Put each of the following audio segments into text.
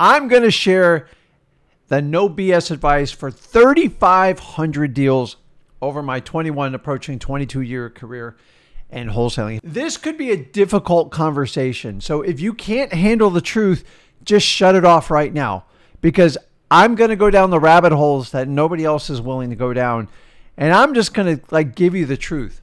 I'm going to share the no BS advice for 3,500 deals over my 21, approaching 22-year career in wholesaling. This could be a difficult conversation. So if you can't handle the truth, just shut it off right now, because I'm going to go down the rabbit holes that nobody else is willing to go down. And I'm just going to give you the truth.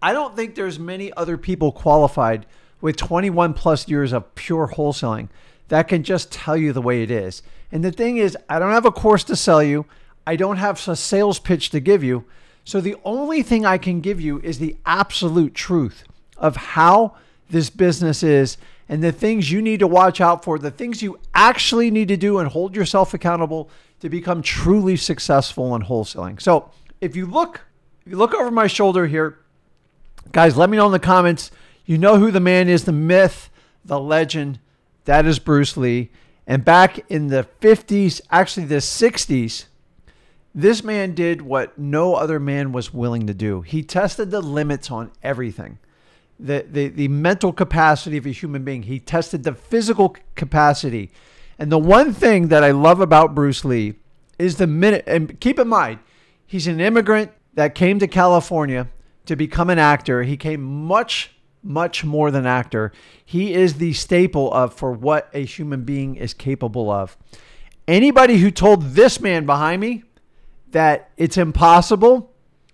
I don't think there's many other people qualified with 21 plus years of pure wholesaling that can just tell you the way it is. And the thing is, I don't have a course to sell you. I don't have a sales pitch to give you. So the only thing I can give you is the absolute truth of how this business is and the things you need to watch out for, the things you actually need to do and hold yourself accountable to become truly successful in wholesaling. So if you look over my shoulder here, guys, let me know in the comments. You know who the man is, the myth, the legend. That is Bruce Lee. And back in the 50s, actually the 60s, this man did what no other man was willing to do. He tested the limits on everything. The mental capacity of a human being. He tested the physical capacity. And the one thing that I love about Bruce Lee is the minute, and keep in mind, he's an immigrant that came to California to become an actor. He came much more than actor. He is the staple for what a human being is capable of. Anybody who told this man behind me that it's impossible,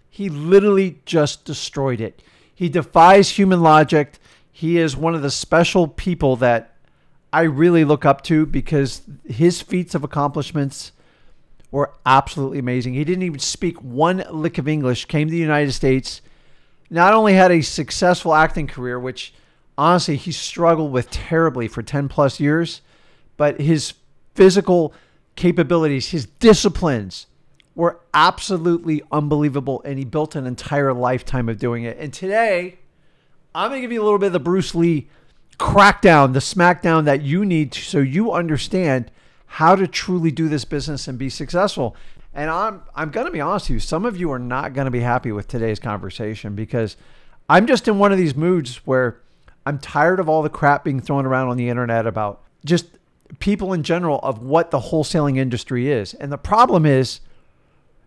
he literally just destroyed it. He defies human logic. He is one of the special people that I really look up to, because his feats of accomplishments were absolutely amazing. He didn't even speak one lick of English, came to the United States, not only had a successful acting career, which honestly he struggled with terribly for 10 plus years, but his physical capabilities, his disciplines, were absolutely unbelievable, and he built an entire lifetime of doing it. And today, I'm going to give you a little bit of the Bruce Lee crackdown, the smackdown that you need so you understand how to truly do this business and be successful. And I'm going to be honest with you, some of you are not going to be happy with today's conversation, because I'm just in one of these moods where I'm tired of all the crap being thrown around on the internet about just people in general of what the wholesaling industry is. And the problem is,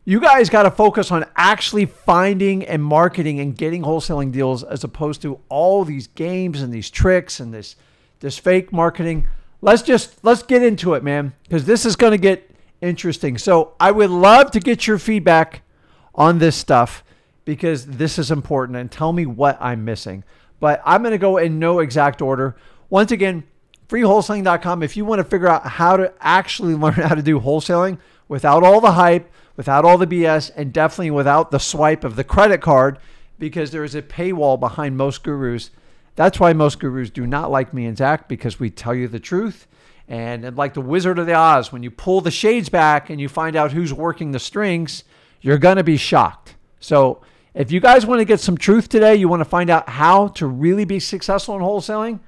you guys got to focus on actually finding and marketing and getting wholesaling deals, as opposed to all these games and these tricks and this fake marketing. Let's get into it, man, because this is going to get interesting. So I would love to get your feedback on this stuff, because this is important, and tell me what I'm missing. But I'm going to go in no exact order. Once again, freewholesaling.com. If you want to figure out how to actually learn how to do wholesaling without all the hype, without all the BS, and definitely without the swipe of the credit card, because there is a paywall behind most gurus. That's why most gurus do not like me and Zach, because we tell you the truth. And like the Wizard of Oz, when you pull the shades back and you find out who's working the strings, you're going to be shocked. So if you guys want to get some truth today, you want to find out how to really be successful in wholesaling,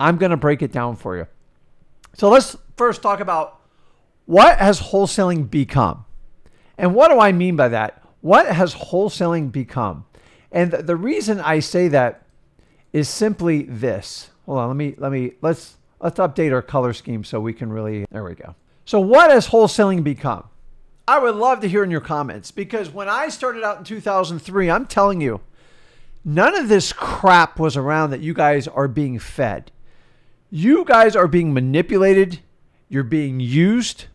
I'm going to break it down for you. So let's first talk about, what has wholesaling become? And what do I mean by that? What has wholesaling become? And the reason I say that is simply this. Hold on, let's update our color scheme so we can really, there we go. So what has wholesaling become? I would love to hear in your comments, because when I started out in 2003, I'm telling you, none of this crap was around that you guys are being fed. You guys are being manipulated, you're being used,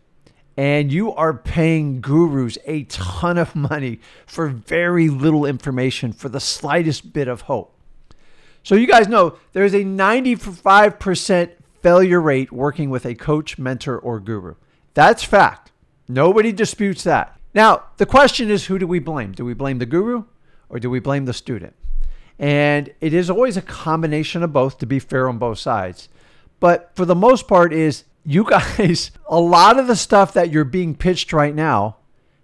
and you are paying gurus a ton of money for very little information, for the slightest bit of hope. So you guys know there's a 95% failure rate working with a coach, mentor, or guru. That's fact. Nobody disputes that. Now, the question is, who do we blame? Do we blame the guru, or do we blame the student? And it is always a combination of both, to be fair on both sides. But for the most part is, you guys, a lot of the stuff that you're being pitched right now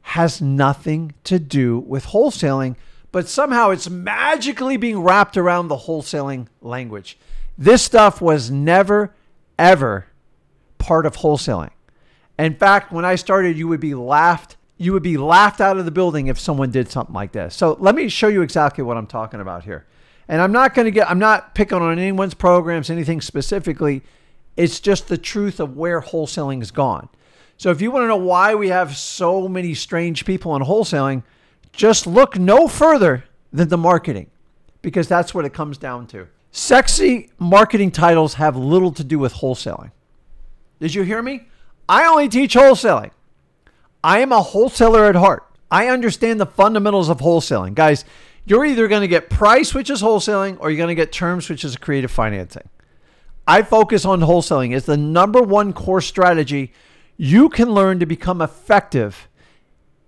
has nothing to do with wholesaling, but somehow it's magically being wrapped around the wholesaling language. This stuff was never, ever part of wholesaling. In fact, when I started, you would be laughed out of the building if someone did something like this. So let me show you exactly what I'm talking about here. And I'm not picking on anyone's programs, anything specifically. It's just the truth of where wholesaling has gone. So if you want to know why we have so many strange people in wholesaling, just look no further than the marketing, because that's what it comes down to. Sexy marketing titles have little to do with wholesaling. Did you hear me? I only teach wholesaling. I am a wholesaler at heart. I understand the fundamentals of wholesaling. Guys, you're either going to get price, which is wholesaling, or you're going to get terms, which is creative financing. I focus on wholesaling. It's the #1 core strategy you can learn to become effective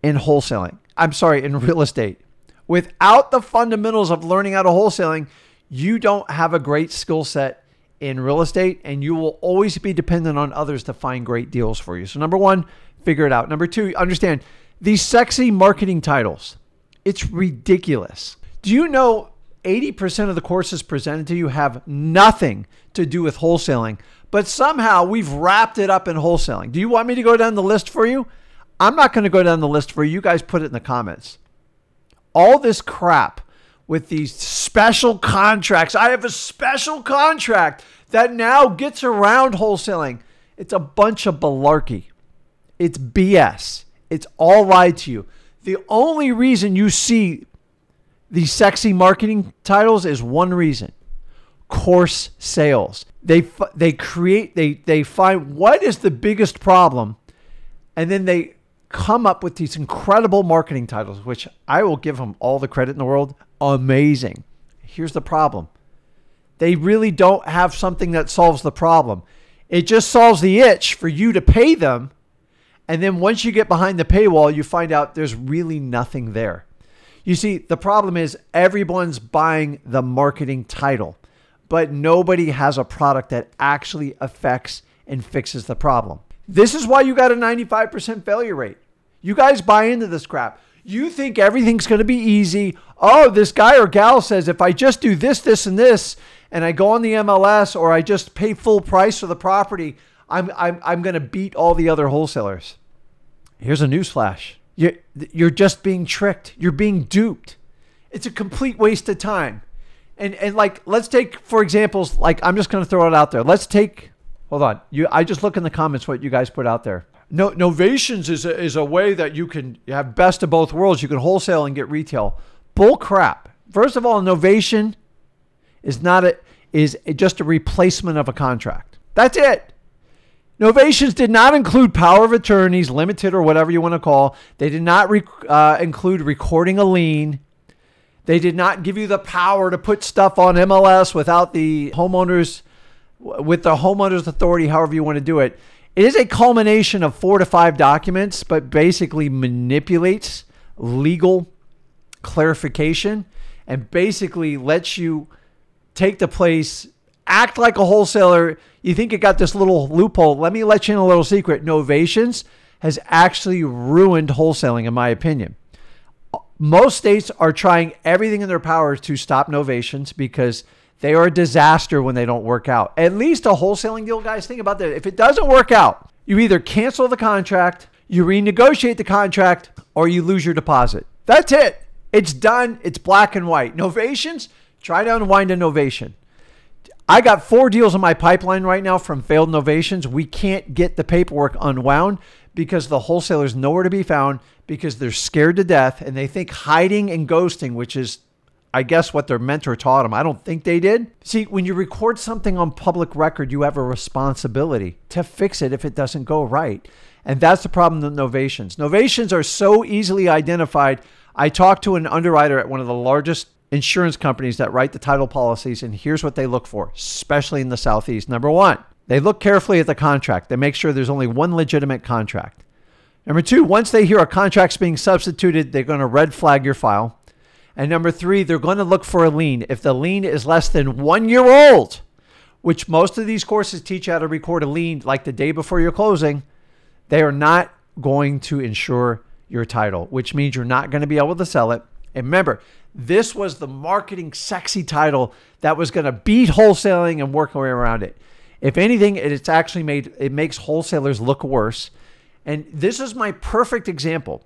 in wholesaling. I'm sorry, in real estate. Without the fundamentals of learning how to wholesaling, you don't have a great skill set in real estate, and you will always be dependent on others to find great deals for you. So #1, figure it out. #2, understand these sexy marketing titles. It's ridiculous. Do you know 80% of the courses presented to you have nothing to do with wholesaling, but somehow we've wrapped it up in wholesaling? Do you want me to go down the list for you? I'm not going to go down the list for you. You guys put it in the comments. All this crap with these special contracts. I have a special contract that now gets around wholesaling. It's a bunch of malarkey. It's BS. It's all lied to you. The only reason you see these sexy marketing titles is one reason: course sales. They find what is the biggest problem, and then they come up with these incredible marketing titles, which I will give them all the credit in the world. Amazing. Here's the problem. They really don't have something that solves the problem. It just solves the itch for you to pay them. And then once you get behind the paywall, you find out there's really nothing there. You see, the problem is everyone's buying the marketing title, but nobody has a product that actually affects and fixes the problem. This is why you got a 95% failure rate. You guys buy into this crap. You think everything's going to be easy. Oh, this guy or gal says, if I just do this, this, and this, and I go on the MLS, or I just pay full price for the property, I'm going to beat all the other wholesalers. Here's a newsflash. You're just being tricked. You're being duped. It's a complete waste of time. And like, let's take, for examples, like, I'm just going to throw it out there. Let's take... Hold on. I just look in the comments what you guys put out there. No, Novations is a way that you can have best of both worlds. You can wholesale and get retail. Bull crap. First of all, Novation is just a replacement of a contract. That's it. Novations did not include power of attorneys, limited or whatever you want to call. They did not include recording a lien. They did not give you the power to put stuff on MLS without the homeowners... with the homeowner's authority, however you want to do it. It is a culmination of 4 to 5 documents, but basically manipulates legal clarification and basically lets you take the place, act like a wholesaler. You think you got this little loophole. Let me let you in a little secret. Novations has actually ruined wholesaling, in my opinion. Most states are trying everything in their power to stop novations because they are a disaster when they don't work out. At least a wholesaling deal, guys, think about that. If it doesn't work out, you either cancel the contract, you renegotiate the contract, or you lose your deposit. That's it. It's done. It's black and white. Novations, try to unwind a novation. I got 4 deals in my pipeline right now from failed novations. We can't get the paperwork unwound because the wholesaler's nowhere to be found because they're scared to death and they think hiding and ghosting, which is, I guess, what their mentor taught them. I don't think they did. See, when you record something on public record, you have a responsibility to fix it if it doesn't go right. And that's the problem with novations. Novations are so easily identified. I talked to an underwriter at one of the largest insurance companies that write the title policies, and here's what they look for, especially in the Southeast. #1, they look carefully at the contract. They make sure there's only one legitimate contract. #2, once they hear a contract's being substituted, they're going to red flag your file. And #3, they're going to look for a lien. If the lien is less than 1 year old, which most of these courses teach how to record a lien like the day before your closing, they are not going to insure your title, which means you're not going to be able to sell it. And remember, this was the marketing sexy title that was going to beat wholesaling and work our way around it. If anything, it's actually makes wholesalers look worse. And this is my perfect example.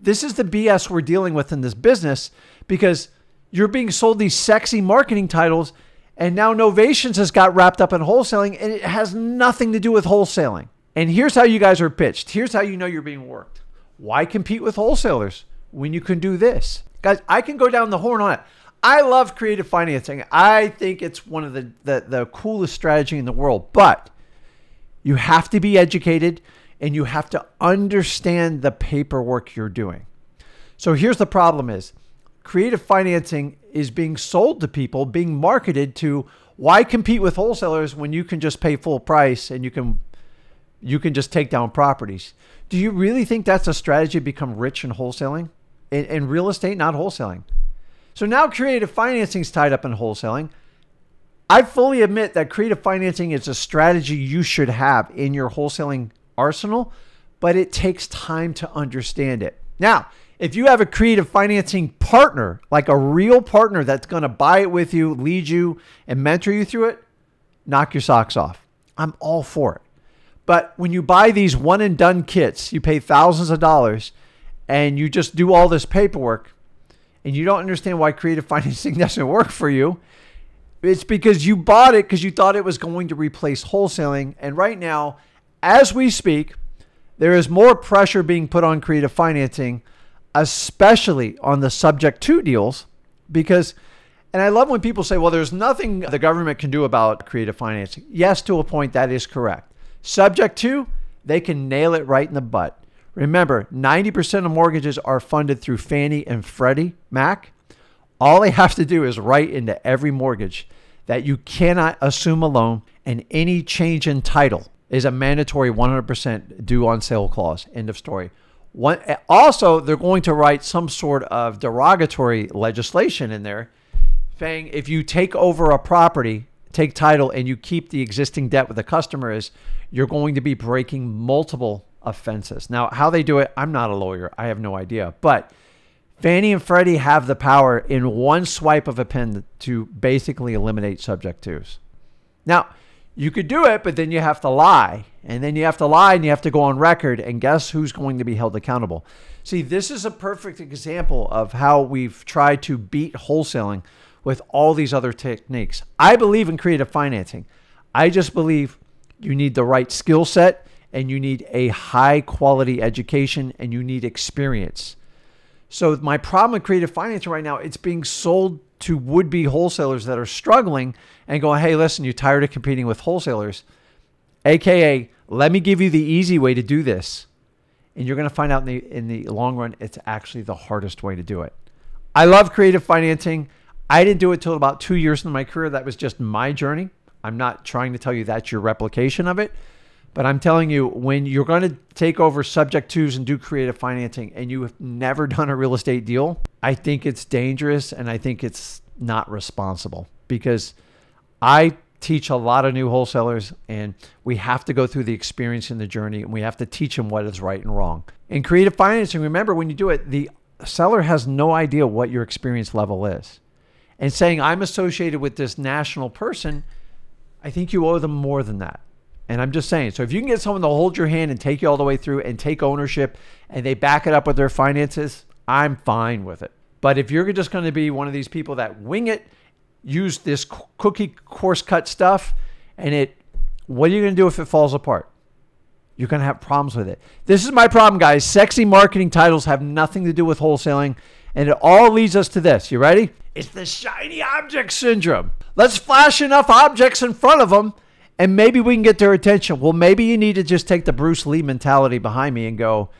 This is the BS we're dealing with in this business because you're being sold these sexy marketing titles And now Novations has got wrapped up in wholesaling, and it has nothing to do with wholesaling. And here's how you guys are pitched. Here's how you know you're being worked. Why compete with wholesalers when you can do this? Guys, I can go down the horn on it. I love creative financing. I think it's one of the coolest strategy in the world, but you have to be educated and you have to understand the paperwork you're doing. So here's the problem is creative financing is being sold to people, being marketed to. Why compete with wholesalers when you can just pay full price and you can just take down properties? Do you really think that's a strategy to become rich in wholesaling? In real estate, not wholesaling. So now creative financing is tied up in wholesaling. I fully admit that creative financing is a strategy you should have in your wholesaling arsenal, but it takes time to understand it. Now, if you have a creative financing partner, like a real partner that's going to buy it with you, lead you, and mentor you through it, knock your socks off. I'm all for it. But when you buy these one and done kits, you pay thousands of dollars and you just do all this paperwork, and you don't understand why creative financing doesn't work for you, it's because you bought it because you thought it was going to replace wholesaling. And right now, as we speak, there is more pressure being put on creative financing, especially on the subject to deals, because, and I love when people say, well, there's nothing the government can do about creative financing. Yes, to a point, that is correct. Subject to, they can nail it right in the butt. Remember, 90% of mortgages are funded through Fannie and Freddie Mac. All they have to do is write into every mortgage that you cannot assume a loan, and any change in title is a mandatory 100% due on sale clause. End of story. Also, they're going to write some sort of derogatory legislation in there saying if you take over a property, take title, and you keep the existing debt with the customer, is you're going to be breaking multiple offenses. Now, how they do it, I'm not a lawyer. I have no idea. But Fannie and Freddie have the power in one swipe of a pen to basically eliminate subject twos. Now, you could do it, but then you have to lie. And then you have to lie and you have to go on record. And guess who's going to be held accountable? See, this is a perfect example of how we've tried to beat wholesaling with all these other techniques. I believe in creative financing. I just believe you need the right skill set, and you need a high quality education, and you need experience. So my problem with creative financing right now, it's being sold to would-be wholesalers that are struggling and going, hey, listen, you're tired of competing with wholesalers, AKA, let me give you the easy way to do this. And you're gonna find out in the long run, it's actually the hardest way to do it. I love creative financing. I didn't do it till about 2 years into my career. That was just my journey. I'm not trying to tell you that's your replication of it. But I'm telling you, when you're going to take over subject twos and do creative financing and you have never done a real estate deal, I think it's dangerous and I think it's not responsible, because I teach a lot of new wholesalers and we have to go through the experience and the journey, and we have to teach them what is right and wrong. In creative financing, remember, when you do it, the seller has no idea what your experience level is. And saying, I'm associated with this national person, I think you owe them more than that. And I'm just saying, so if you can get someone to hold your hand and take you all the way through and take ownership, and they back it up with their finances, I'm fine with it. But if you're just going to be one of these people that wing it, use this cookie course cut stuff, and what are you going to do if it falls apart? You're going to have problems with it. This is my problem, guys. Sexy marketing titles have nothing to do with wholesaling. And it all leads us to this. You ready? It's the shiny object syndrome. Let's flash enough objects in front of them, and maybe we can get their attention. Well, maybe you need to just take the Bruce Lee mentality behind me and go,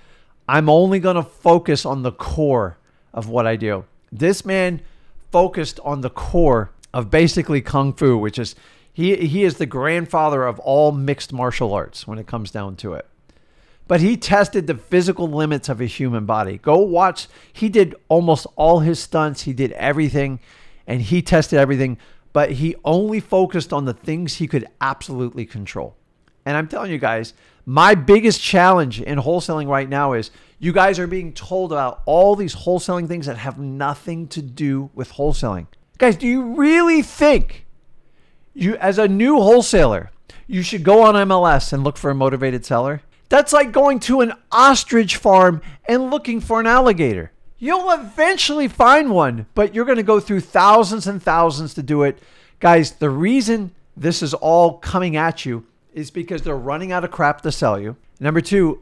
I'm only going to focus on the core of what I do. This man focused on the core of basically Kung Fu, which is, he is the grandfather of all mixed martial arts when it comes down to it. But he tested the physical limits of a human body. Go watch. He did almost all his stunts. He did everything, and he tested everything. But he only focused on the things he could absolutely control. And I'm telling you guys, my biggest challenge in wholesaling right now is you guys are being told about all these wholesaling things that have nothing to do with wholesaling. Guys, do you really think you, as a new wholesaler, you should go on MLS and look for a motivated seller? That's like going to an ostrich farm and looking for an alligator. You'll eventually find one, but you're going to go through thousands and thousands to do it. Guys, the reason this is all coming at you is because they're running out of crap to sell you. Number two,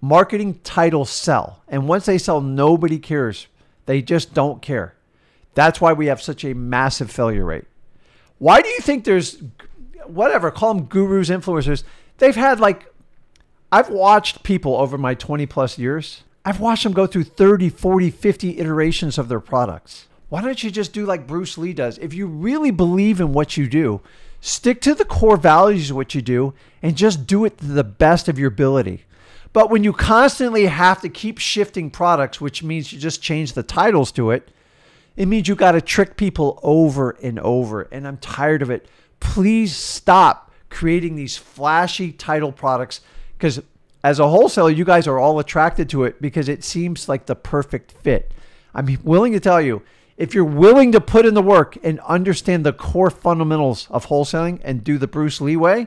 marketing titles sell. And once they sell, nobody cares. They just don't care. That's why we have such a massive failure rate. Why do you think there's, whatever, call them gurus, influencers. They've had like, I've watched people over my 20 plus years. I've watched them go through 30, 40, 50 iterations of their products. Why don't you just do like Bruce Lee does? If you really believe in what you do, stick to the core values of what you do and just do it to the best of your ability. But when you constantly have to keep shifting products, which means you just change the titles to it, it means you got to trick people over and over. And I'm tired of it. Please stop creating these flashy title products, because as a wholesaler, you guys are all attracted to it because it seems like the perfect fit. I'm willing to tell you, if you're willing to put in the work and understand the core fundamentals of wholesaling and do the Bruce Lee way,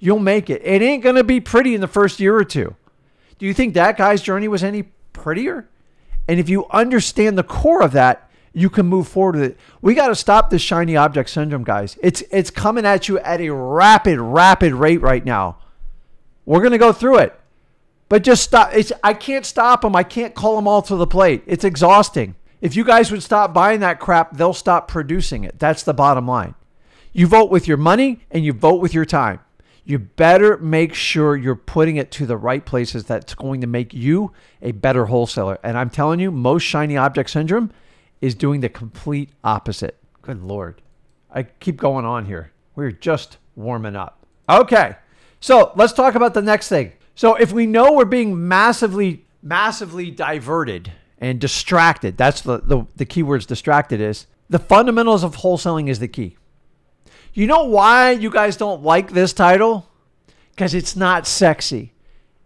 you'll make it. It ain't going to be pretty in the first year or two. Do you think that guy's journey was any prettier? And if you understand the core of that, you can move forward with it. We got to stop this shiny object syndrome, guys. It's coming at you at a rapid rate right now. We're going to go through it, but just stop. I can't stop them. I can't call them all to the plate. It's exhausting. If you guys would stop buying that crap, they'll stop producing it. That's the bottom line. You vote with your money and you vote with your time. You better make sure you're putting it to the right places. That's going to make you a better wholesaler. And I'm telling you, most shiny object syndrome is doing the complete opposite. Good Lord. I keep going on here. We're just warming up. Okay. So let's talk about the next thing. So if we know we're being massively diverted and distracted, that's the key words distracted is, the fundamentals of wholesaling is the key. You know why you guys don't like this title? Because it's not sexy.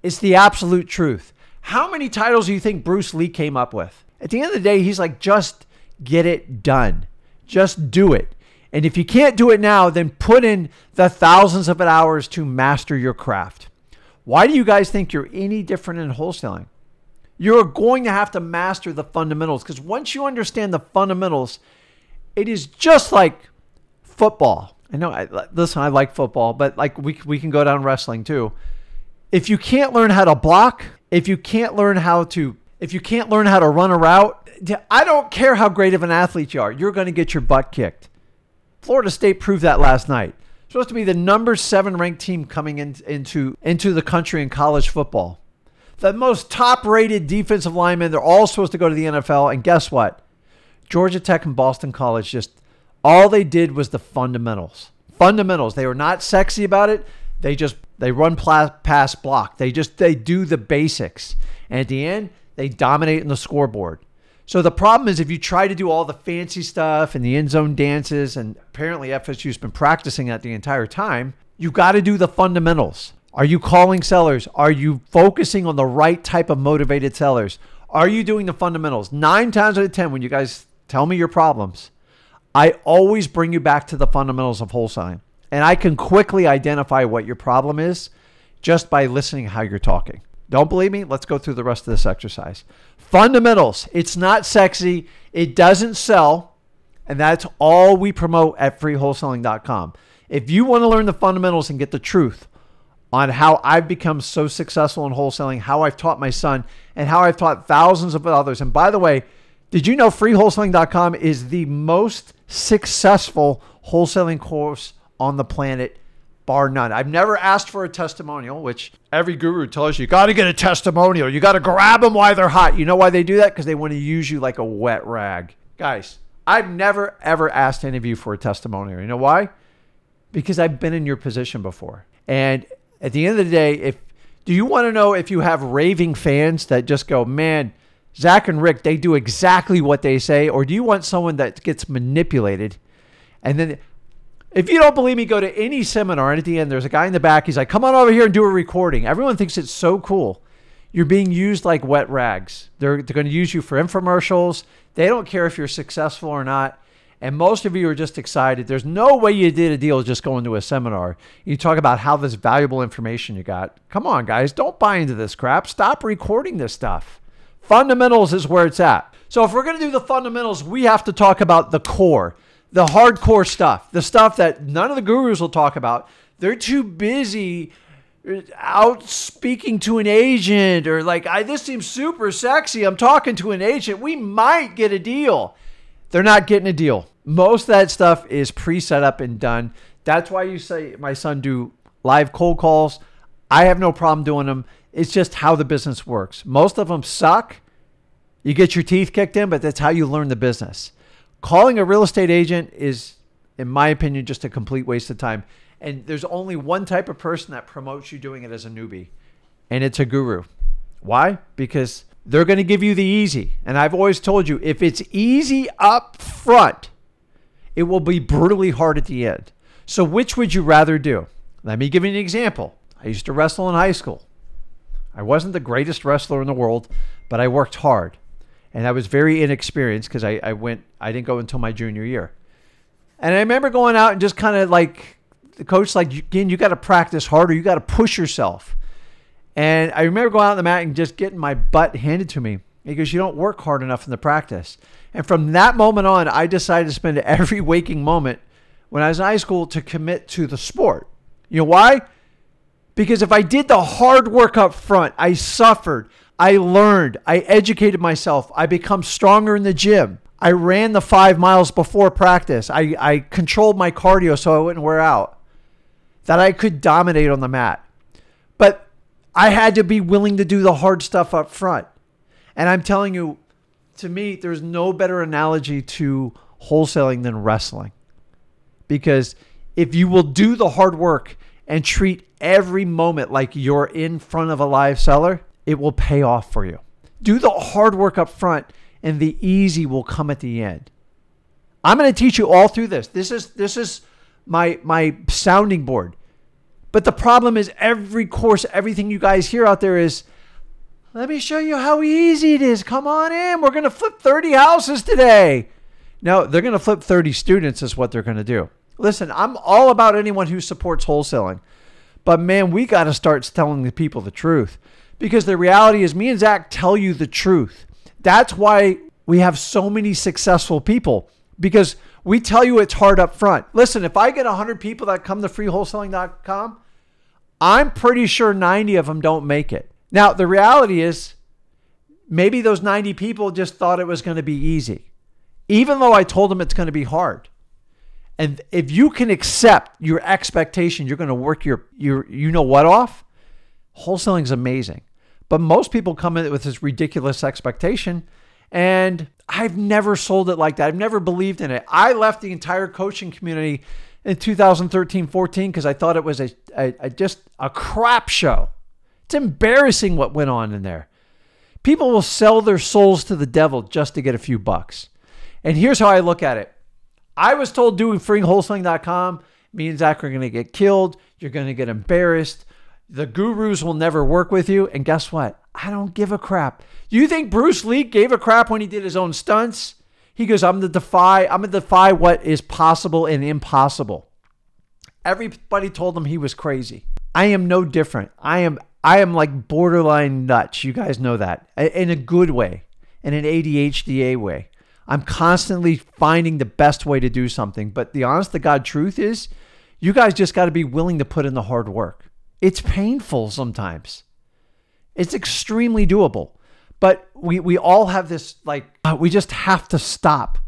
It's the absolute truth. How many titles do you think Bruce Lee came up with? At the end of the day, he's like, just get it done. Just do it. And if you can't do it now, then put in the thousands of hours to master your craft. Why do you guys think you're any different in wholesaling? You're going to have to master the fundamentals, because once you understand the fundamentals, it is just like football. I know, listen, I like football, but like we can go down wrestling too. If you can't learn how to block, if you can't learn how to run a route, I don't care how great of an athlete you are, you're going to get your butt kicked. Florida State proved that last night. Supposed to be the #7 ranked team coming into the country in college football. The most top-rated defensive linemen, they're all supposed to go to the NFL. And guess what? Georgia Tech and Boston College, just all they did was the fundamentals. Fundamentals. They were not sexy about it. They run pass block. They do the basics. And at the end, they dominate in the scoreboard. So the problem is, if you try to do all the fancy stuff and the end zone dances, and apparently FSU's been practicing that the entire time, you got to do the fundamentals. Are you calling sellers? Are you focusing on the right type of motivated sellers? Are you doing the fundamentals? 9 times out of 10, when you guys tell me your problems, I always bring you back to the fundamentals of wholesaling. And I can quickly identify what your problem is just by listening how you're talking. Don't believe me? Let's go through the rest of this exercise. Fundamentals. It's not sexy. It doesn't sell. And that's all we promote at freewholesaling.com. If you want to learn the fundamentals and get the truth on how I've become so successful in wholesaling, how I've taught my son, and how I've taught thousands of others. And by the way, did you know freewholesaling.com is the most successful wholesaling course on the planet? Bar none. I've never asked for a testimonial, which every guru tells you, you got to get a testimonial. You got to grab them while they're hot. You know why they do that? Because they want to use you like a wet rag. Guys, I've never, ever asked any of you for a testimonial. You know why? Because I've been in your position before. And at the end of the day, do you want to know if you have raving fans that just go, man, Zach and Rick, they do exactly what they say? Or do you want someone that gets manipulated? And then if you don't believe me, go to any seminar, and at the end, there's a guy in the back. He's like, come on over here and do a recording. Everyone thinks it's so cool. You're being used like wet rags. They're going to use you for infomercials. They don't care if you're successful or not. And most of you are just excited. There's no way you did a deal just going to a seminar. You talk about how this valuable information you got. Come on, guys. Don't buy into this crap. Stop recording this stuff. Fundamentals is where it's at. So if we're going to do the fundamentals, we have to talk about the core. the hardcore stuff, the stuff that none of the gurus will talk about. They're too busy out speaking to an agent or like, this seems super sexy. I'm talking to an agent. We might get a deal. They're not getting a deal. Most of that stuff is pre-set up and done. That's why you say my son do live cold calls. I have no problem doing them. It's just how the business works. Most of them suck. You get your teeth kicked in, but that's how you learn the business. Calling a real estate agent is, in my opinion, just a complete waste of time. And there's only one type of person that promotes you doing it as a newbie, and it's a guru. Why? Because they're going to give you the easy. And I've always told you, if it's easy up front, it will be brutally hard at the end. So which would you rather do? Let me give you an example. I used to wrestle in high school. I wasn't the greatest wrestler in the world, but I worked hard. And I was very inexperienced because I didn't go until my junior year. And I remember going out and just kind of like, the coach's like, again, you got to practice harder. You got to push yourself. And I remember going out on the mat and just getting my butt handed to me. He goes, you don't work hard enough in the practice. And from that moment on, I decided to spend every waking moment when I was in high school to commit to the sport. You know why? Because if I did the hard work up front, I suffered, I learned, I educated myself, I become stronger in the gym. I ran the 5 miles before practice. I controlled my cardio so I wouldn't wear out. That I could dominate on the mat. But I had to be willing to do the hard stuff up front. And I'm telling you, to me, there's no better analogy to wholesaling than wrestling. Because if you will do the hard work and treat every moment like you're in front of a live seller, it will pay off for you. Do the hard work up front and the easy will come at the end. I'm going to teach you all through this. This is my sounding board. But the problem is every course, everything you guys hear out there is, let me show you how easy it is. Come on in. We're going to flip 30 houses today. No, they're going to flip 30 students is what they're going to do. Listen, I'm all about anyone who supports wholesaling. But man, we got to start telling the people the truth. Because the reality is me and Zach tell you the truth. That's why we have so many successful people. Because we tell you it's hard up front. Listen, if I get 100 people that come to freewholesaling.com, I'm pretty sure 90 of them don't make it. Now, the reality is maybe those 90 people just thought it was going to be easy. Even though I told them it's going to be hard. And if you can accept your expectation, you're going to work your you know what off. Wholesaling is amazing. But most people come in with this ridiculous expectation. And I've never sold it like that. I've never believed in it. I left the entire coaching community in 2013-14 because I thought it was just a crap show. It's embarrassing what went on in there. People will sell their souls to the devil just to get a few bucks. And here's how I look at it. I was told doing freewholesaling.com, me and Zach are going to get killed. You're going to get embarrassed. The gurus will never work with you. And guess what? I don't give a crap. You think Bruce Lee gave a crap when he did his own stunts? He goes, I'm going to defy what is possible and impossible. Everybody told him he was crazy. I am no different. I am like borderline nuts. You guys know that in a good way, in an ADHD way. I'm constantly finding the best way to do something. But the honest to God truth is you guys just got to be willing to put in the hard work. It's painful sometimes. It's extremely doable. But we all have this, like, we just have to stop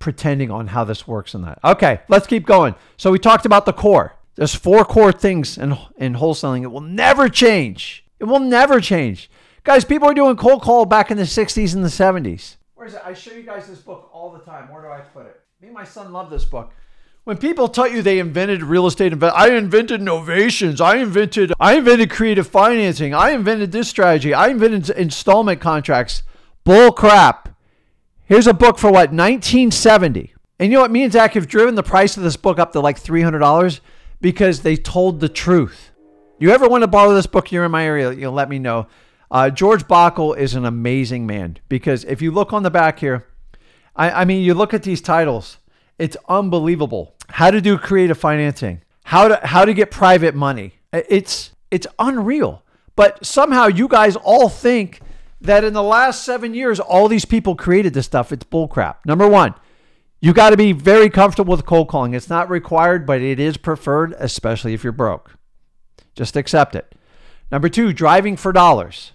pretending on how this works and that. Okay, let's keep going. So we talked about the core. There's 4 core things in wholesaling. It will never change. It will never change. Guys, people were doing cold call back in the 60s and the 70s. Where is it? I show you guys this book all the time. Where do I put it? Me and my son love this book. When people tell you they invented real estate, I invented novations. I invented creative financing. I invented this strategy. I invented installment contracts. Bull crap. Here's a book for what? 1970. And you know what? Me and Zach have driven the price of this book up to like $300 because they told the truth. You ever want to borrow this book? You're in my area. You'll let me know. George Bockel is an amazing man because if you look on the back here, I mean, you look at these titles, it's unbelievable. How to do creative financing, how to get private money. It's unreal. But somehow you guys all think that in the last 7 years, all these people created this stuff. It's bull crap. Number 1, You got to be very comfortable with cold calling. It's not required, but it is preferred, especially if you're broke. Just accept it. Number two, driving for dollars.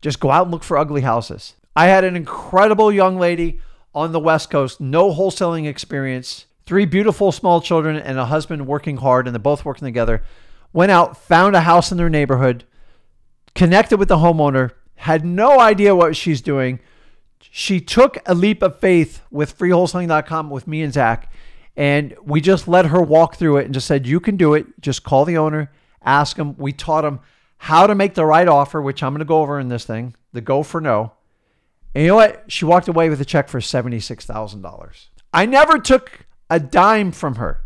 Just go out and look for ugly houses. I had an incredible young lady on the West Coast, no wholesaling experience, 3 beautiful small children and a husband working hard, and they're both working together. Went out, found a house in their neighborhood, connected with the homeowner, had no idea what she's doing. She took a leap of faith with freewholesaling.com with me and Zach, and we just let her walk through it and just said, you can do it. Just call the owner, ask him. We taught him how to make the right offer, which I'm going to go over in this thing, the go for no. And you know what? She walked away with a check for $76,000. I never took a dime from her.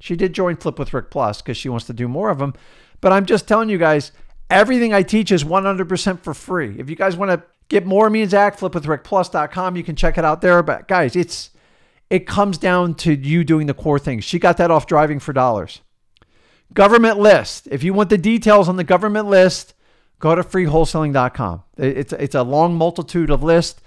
She did join Flip With Rick Plus because she wants to do more of them. But I'm just telling you guys, everything I teach is 100% for free. If you guys want to get more of me and Zach, flipwithrickplus.com. You can check it out there. But guys, it comes down to you doing the core things. She got that off driving for dollars. Government list. If you want the details on the government list, go to freewholesaling.com. It's a long multitude of lists.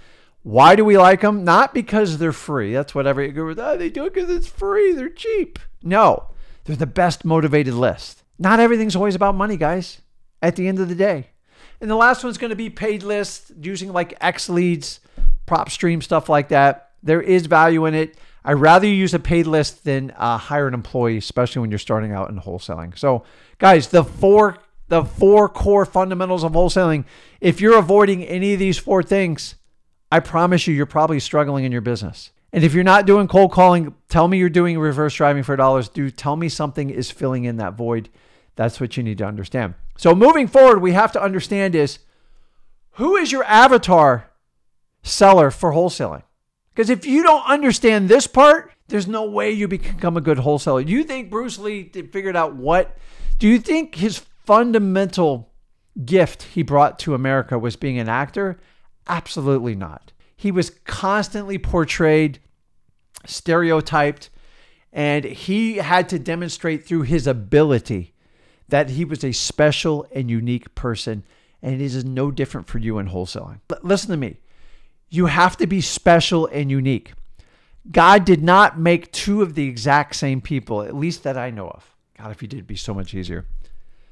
Why do we like them? Not because they're free. That's what every guru, they do it because it's free. They're cheap. No, they're the best motivated list. Not everything's always about money, guys, at the end of the day. And the last one's going to be paid lists using like Xleads, Propstream, stuff like that. There is value in it. I'd rather you use a paid list than hire an employee, especially when you're starting out in wholesaling. So guys, the four core fundamentals of wholesaling, if you're avoiding any of these 4 things, I promise you, you're probably struggling in your business. And if you're not doing cold calling, tell me you're doing reverse driving for dollars. Do tell me something is filling in that void. That's what you need to understand. So moving forward, we have to understand is who is your avatar seller for wholesaling? Because if you don't understand this part, there's no way you become a good wholesaler. You think Bruce Lee figured out what? Do you think his fundamental gift he brought to America was being an actor? Absolutely not. He was constantly portrayed, stereotyped, and he had to demonstrate through his ability that he was a special and unique person, and it is no different for you in wholesaling. But listen to me. You have to be special and unique. God did not make 2 of the exact same people, at least that I know of. God, if he did, it'd be so much easier.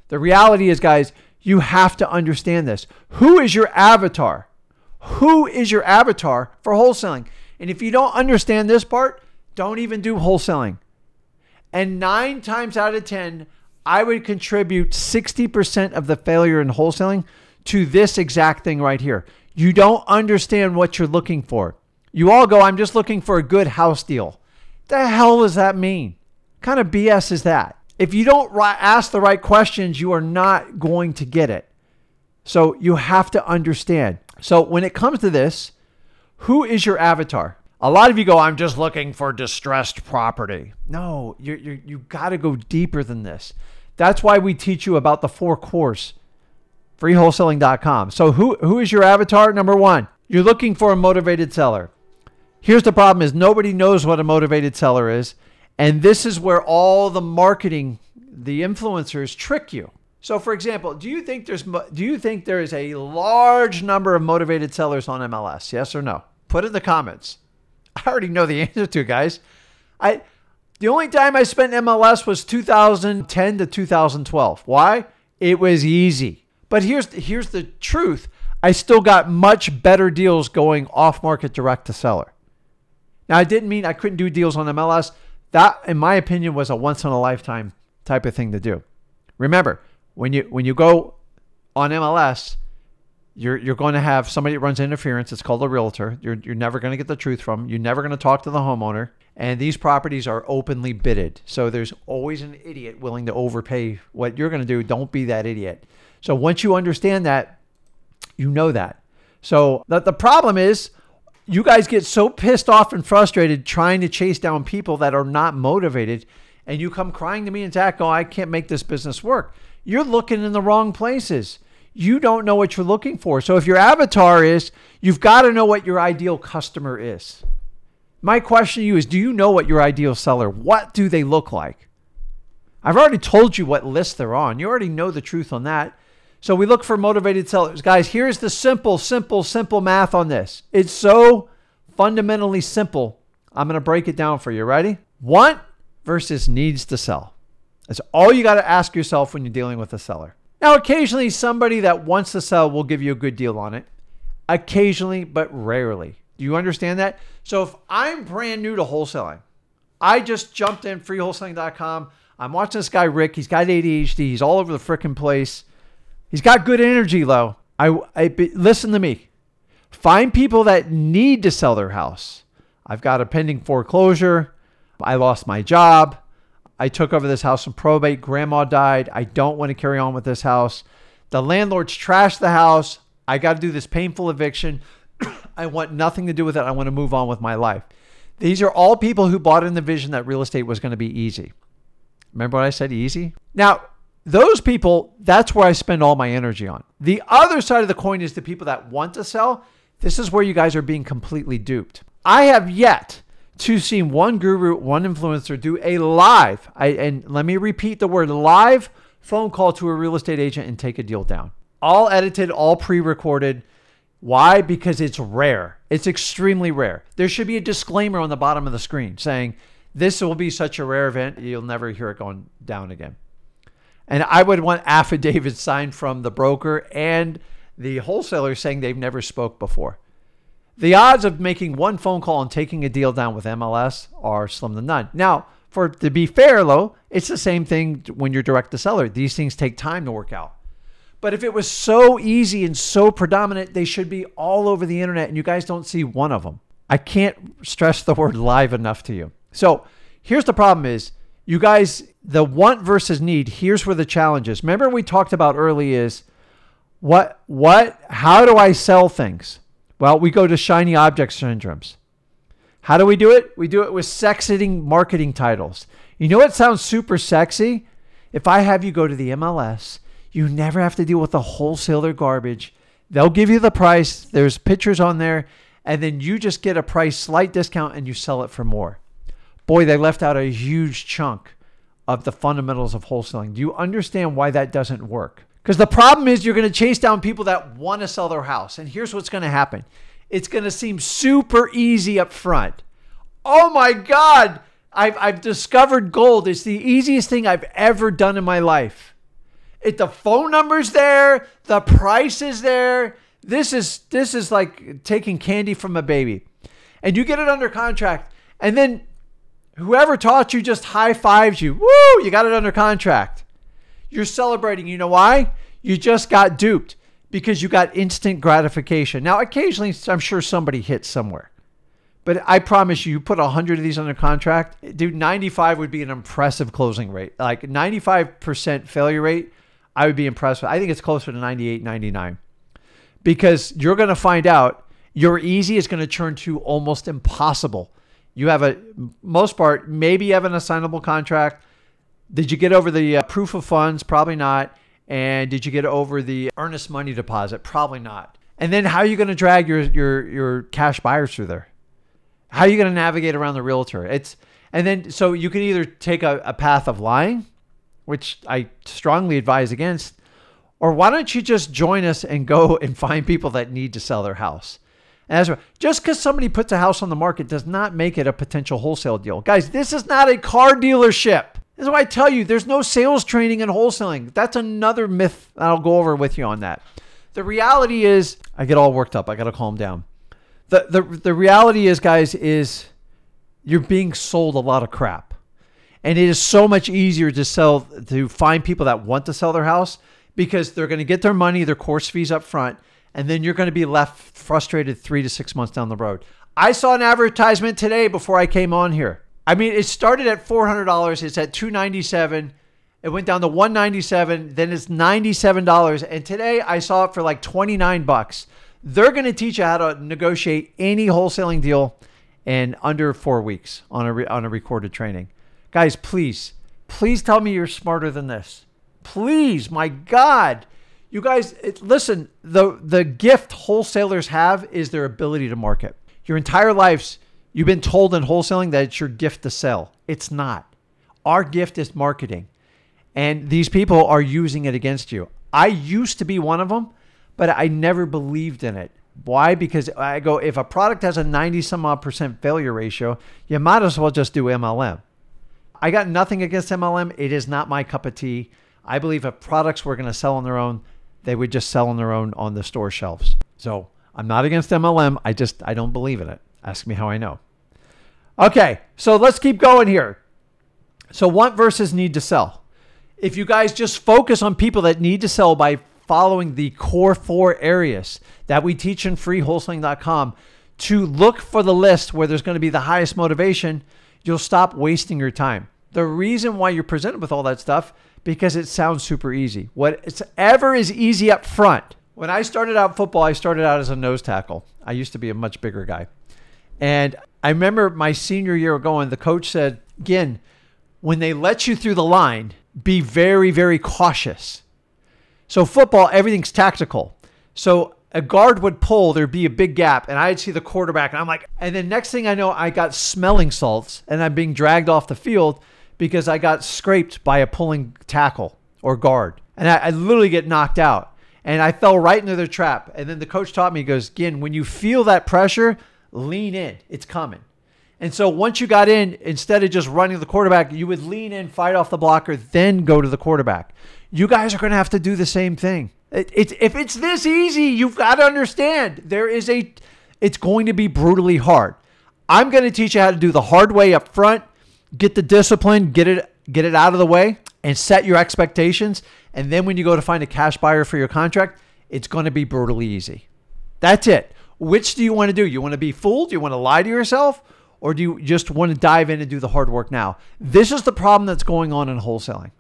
The reality is, guys, you have to understand this. Who is your avatar? Who is your avatar for wholesaling? And if you don't understand this part, don't even do wholesaling. And 9 times out of 10, I would contribute 60% of the failure in wholesaling to this exact thing right here. You don't understand what you're looking for. You all go, I'm just looking for a good house deal. The hell does that mean? What kind of BS is that? If you don't ask the right questions, you are not going to get it. So you have to understand. So when it comes to this, who is your avatar? A lot of you go, I'm just looking for distressed property. No, you got to go deeper than this. That's why we teach you about the 4 course, freewholesaling.com. So who is your avatar? Number 1, you're looking for a motivated seller. Here's the problem is nobody knows what a motivated seller is. And this is where all the marketing, the influencers trick you. So for example, do you think there is a large number of motivated sellers on MLS? Yes or no? Put it in the comments. I already know the answer to it, guys. The only time I spent MLS was 2010 to 2012. Why? It was easy. But here's the truth. I still got much better deals going off-market direct to seller. Now, I didn't mean I couldn't do deals on MLS. That, in my opinion, was a once-in-a-lifetime type of thing to do. Remember, when you go on MLS, you're going to have somebody that runs interference. It's called a realtor. You're never going to get the truth from. You're never going to talk to the homeowner. And these properties are openly bidded. So there's always an idiot willing to overpay what you're going to do. Don't be that idiot. So once you understand that, you know that. So the problem is you guys get so pissed off and frustrated trying to chase down people that are not motivated. And you come crying to me and Zach, oh, I can't make this business work. You're looking in the wrong places. You don't know what you're looking for. So if your avatar is, you've got to know what your ideal customer is. My question to you is, do you know what your ideal seller, what do they look like? I've already told you what list they're on. You already know the truth on that. So we look for motivated sellers. Guys, here's the simple math on this. It's so fundamentally simple. I'm going to break it down for you. Ready? Want versus needs to sell. That's all you got to ask yourself when you're dealing with a seller. Now, occasionally somebody that wants to sell will give you a good deal on it. Occasionally, but rarely. Do you understand that? So if I'm brand new to wholesaling, I just jumped in freewholesaling.com. I'm watching this guy, Rick. He's got ADHD. He's all over the frickin' place. He's got good energy, though. Listen to me. Find people that need to sell their house. I've got a pending foreclosure. I lost my job. I took over this house from probate. Grandma died. I don't want to carry on with this house. The landlord's trashed the house. I got to do this painful eviction. I want nothing to do with it. I want to move on with my life. These are all people who bought in the vision that real estate was going to be easy. Remember what I said, easy? Now, those people, that's where I spend all my energy on. The other side of the coin is the people that want to sell. This is where you guys are being completely duped. I have yet to see one guru, one influencer do a live, and let me repeat the word live, phone call to a real estate agent and take a deal down. All edited, all pre-recorded. Why? Because it's rare. It's extremely rare. There should be a disclaimer on the bottom of the screen saying, this will be such a rare event, you'll never hear it going down again. And I would want affidavits signed from the broker and the wholesaler saying they've never spoke before. The odds of making one phone call and taking a deal down with MLS are slim to none. Now, to be fair though, it's the same thing when you're direct to seller. These things take time to work out. But if it was so easy and so predominant, they should be all over the internet and you guys don't see one of them. I can't stress the word live enough to you. So here's the problem is, you guys, the want versus need, here's where the challenge is. Remember we talked about early is, how do I sell things? Well, we go to shiny object syndromes. How do we do it? We do it with sexy marketing titles. You know what sounds super sexy? If I have you go to the MLS, you never have to deal with the wholesaler garbage. They'll give you the price. There's pictures on there. And then you just get a price slight discount and you sell it for more. Boy, they left out a huge chunk of the fundamentals of wholesaling. Do you understand why that doesn't work? Because the problem is you're going to chase down people that want to sell their house. And here's what's going to happen. It's going to seem super easy up front. Oh my God, I've discovered gold. It's the easiest thing I've ever done in my life. The phone number's there. The price is there. This is like taking candy from a baby. And you get it under contract. And then whoever taught you just high fives you. Woo, you got it under contract. You're celebrating. You know why? You just got duped because you got instant gratification. Now, occasionally, I'm sure somebody hits somewhere. But I promise you, you put 100 of these under contract, dude, 95 would be an impressive closing rate. Like 95% failure rate, I would be impressed with. I think it's closer to 98, 99. Because you're going to find out your easy is going to turn to almost impossible. You have a, most part, maybe you have an assignable contract. Did you get over the proof of funds? Probably not. And did you get over the earnest money deposit? Probably not. And then how are you going to drag your cash buyers through there? How are you going to navigate around the realtor? And then, so you can either take a path of lying, which I strongly advise against, or why don't you just join us and go and find people that need to sell their house? As well, just because somebody puts a house on the market does not make it a potential wholesale deal. Guys, this is not a car dealership. This is why I tell you there's no sales training in wholesaling. That's another myth that I'll go over with you on that. The reality is, I get all worked up. I got to calm down. The reality is, guys, is you're being sold a lot of crap. And it is so much easier to find people that want to sell their house because they're going to get their money, their course fees up front, and then you're going to be left frustrated 3 to 6 months down the road. I saw an advertisement today before I came on here. I mean, it started at $400. It's at $297. It went down to $197. Then it's $97. And today I saw it for like 29 bucks. They're going to teach you how to negotiate any wholesaling deal in under 4 weeks on a recorded training. Guys, please, please tell me you're smarter than this. Please, my God. You guys, listen, the gift wholesalers have is their ability to market. Your entire lives, you've been told in wholesaling that it's your gift to sell. It's not. Our gift is marketing. And these people are using it against you. I used to be one of them, but I never believed in it. Why? Because I go, if a product has a 90-some-odd% failure ratio, you might as well just do MLM. I got nothing against MLM. It is not my cup of tea. I believe if products were going to sell on their own, they would just sell on their own on the store shelves. So I'm not against MLM. I don't believe in it. Ask me how I know. Okay, so let's keep going here. So want versus need to sell. If you guys just focus on people that need to sell by following the core four areas that we teach in freewholesaling.com to look for the list where there's going to be the highest motivation, you'll stop wasting your time. The reason why you're presented with all that stuff, because it sounds super easy. Whatever is easy up front. When I started out football, I started out as a nose tackle. I used to be a much bigger guy. And I remember my senior year going, the coach said, Ginn, when they let you through the line, be very, very cautious. So football, everything's tactical. So a guard would pull, there'd be a big gap, and I'd see the quarterback, and I'm like, and then next thing I know, I got smelling salts, and I'm being dragged off the field because I got scraped by a pulling tackle or guard. And I literally get knocked out. And I fell right into their trap. And then the coach taught me, he goes, Ginn, when you feel that pressure, lean in. It's coming. And so once you got in, instead of just running the quarterback, you would lean in, fight off the blocker, then go to the quarterback. You guys are going to have to do the same thing. If it's this easy, you've got to understand it's going to be brutally hard. I'm going to teach you how to do the hard way up front, get the discipline, get it out of the way, and set your expectations. And then when you go to find a cash buyer for your contract, it's going to be brutally easy. That's it. Which do you want to do? You want to be fooled? You want to lie to yourself? Or do you just want to dive in and do the hard work now? This is the problem that's going on in wholesaling.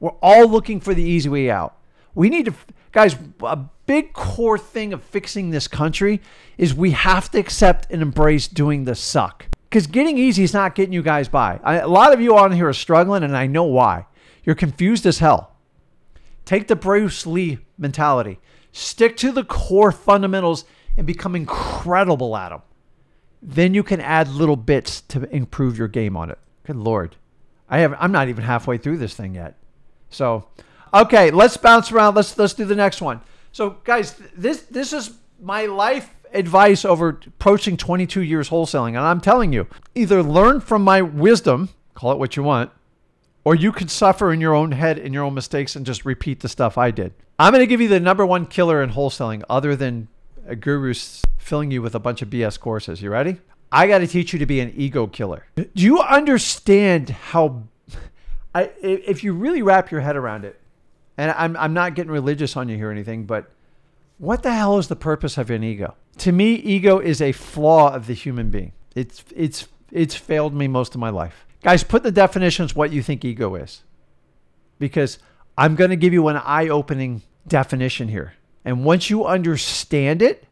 We're all looking for the easy way out. We need to, guys, a big core thing of fixing this country is we have to accept and embrace doing the suck. Because getting easy is not getting you guys by. A lot of you on here are struggling, and I know why. You're confused as hell. Take the Bruce Lee mentality. Stick to the core fundamentals and become incredible at them. Then you can add little bits to improve your game on it. Good Lord. I'm not even halfway through this thing yet. So, okay, let's bounce around. Let's do the next one. So, guys, this is my life advice over approaching 22 years wholesaling. And I'm telling you, either learn from my wisdom, call it what you want, or you could suffer in your own head in your own mistakes and just repeat the stuff I did. I'm going to give you the #1 killer in wholesaling other than a guru's filling you with a bunch of BS courses. You ready? I got to teach you to be an ego killer. Do you understand how, if you really wrap your head around it, and I'm not getting religious on you here or anything, but what the hell is the purpose of an ego? To me, ego is a flaw of the human being. It's failed me most of my life. Guys, put the definitions what you think ego is, because I'm going to give you an eye-opening definition here. And once you understand it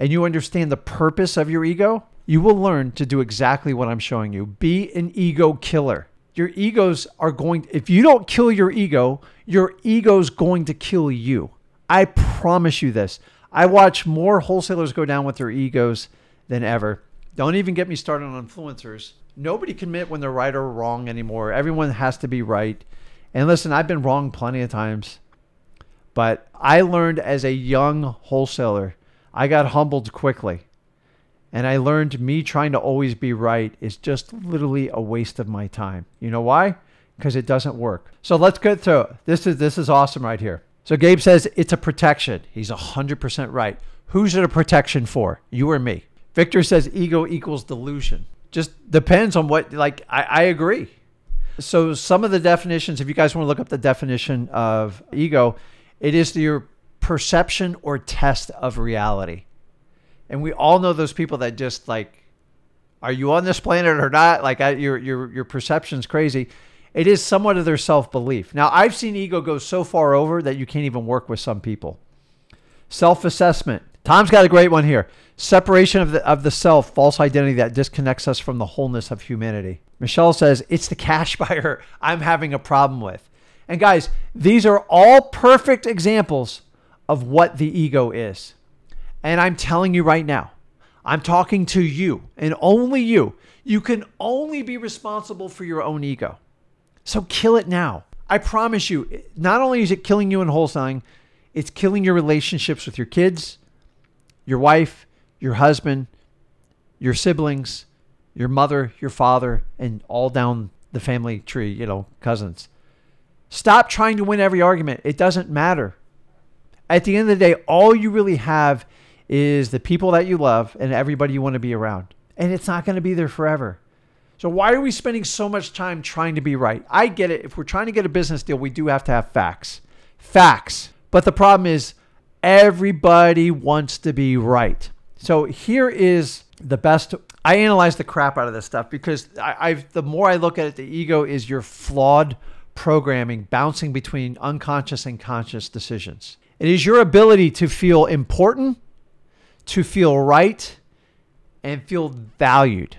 and you understand the purpose of your ego, you will learn to do exactly what I'm showing you. Be an ego killer. Your egos are going, if you don't kill your ego's going to kill you. I promise you this. I watch more wholesalers go down with their egos than ever. Don't even get me started on influencers. Nobody can admit when they're right or wrong anymore. Everyone has to be right. And listen, I've been wrong plenty of times. But I learned as a young wholesaler, I got humbled quickly. And I learned me trying to always be right is just literally a waste of my time. You know why? Because it doesn't work. So let's go through it. This is awesome right here. So Gabe says it's a protection. He's 100% right. Who's it a protection for? You or me? Victor says ego equals delusion. Just depends on what, like, I agree. So some of the definitions, if you guys want to look up the definition of ego, it is your perception or test of reality. And we all know those people that just like, are you on this planet or not? Like your perception's crazy. It is somewhat of their self-belief. Now, I've seen ego go so far over that you can't even work with some people. Self-assessment. Tom's got a great one here. Separation of the self, false identity that disconnects us from the wholeness of humanity. Michelle says, it's the cash buyer I'm having a problem with. And guys, these are all perfect examples of what the ego is. And I'm telling you right now, I'm talking to you and only you. You can only be responsible for your own ego. So kill it now. I promise you, not only is it killing you in wholesaling, it's killing your relationships with your kids, your wife, your husband, your siblings, your mother, your father, and all down the family tree, you know, cousins. Stop trying to win every argument. It doesn't matter. At the end of the day, all you really have is the people that you love and everybody you want to be around. And it's not going to be there forever. So why are we spending so much time trying to be right? I get it. If we're trying to get a business deal, we do have to have facts. Facts. But the problem is everybody wants to be right. So here is the best. I analyze the crap out of this stuff because the more I look at it, the ego is your flawed programming bouncing between unconscious and conscious decisions. It is your ability to feel important, to feel right, and feel valued.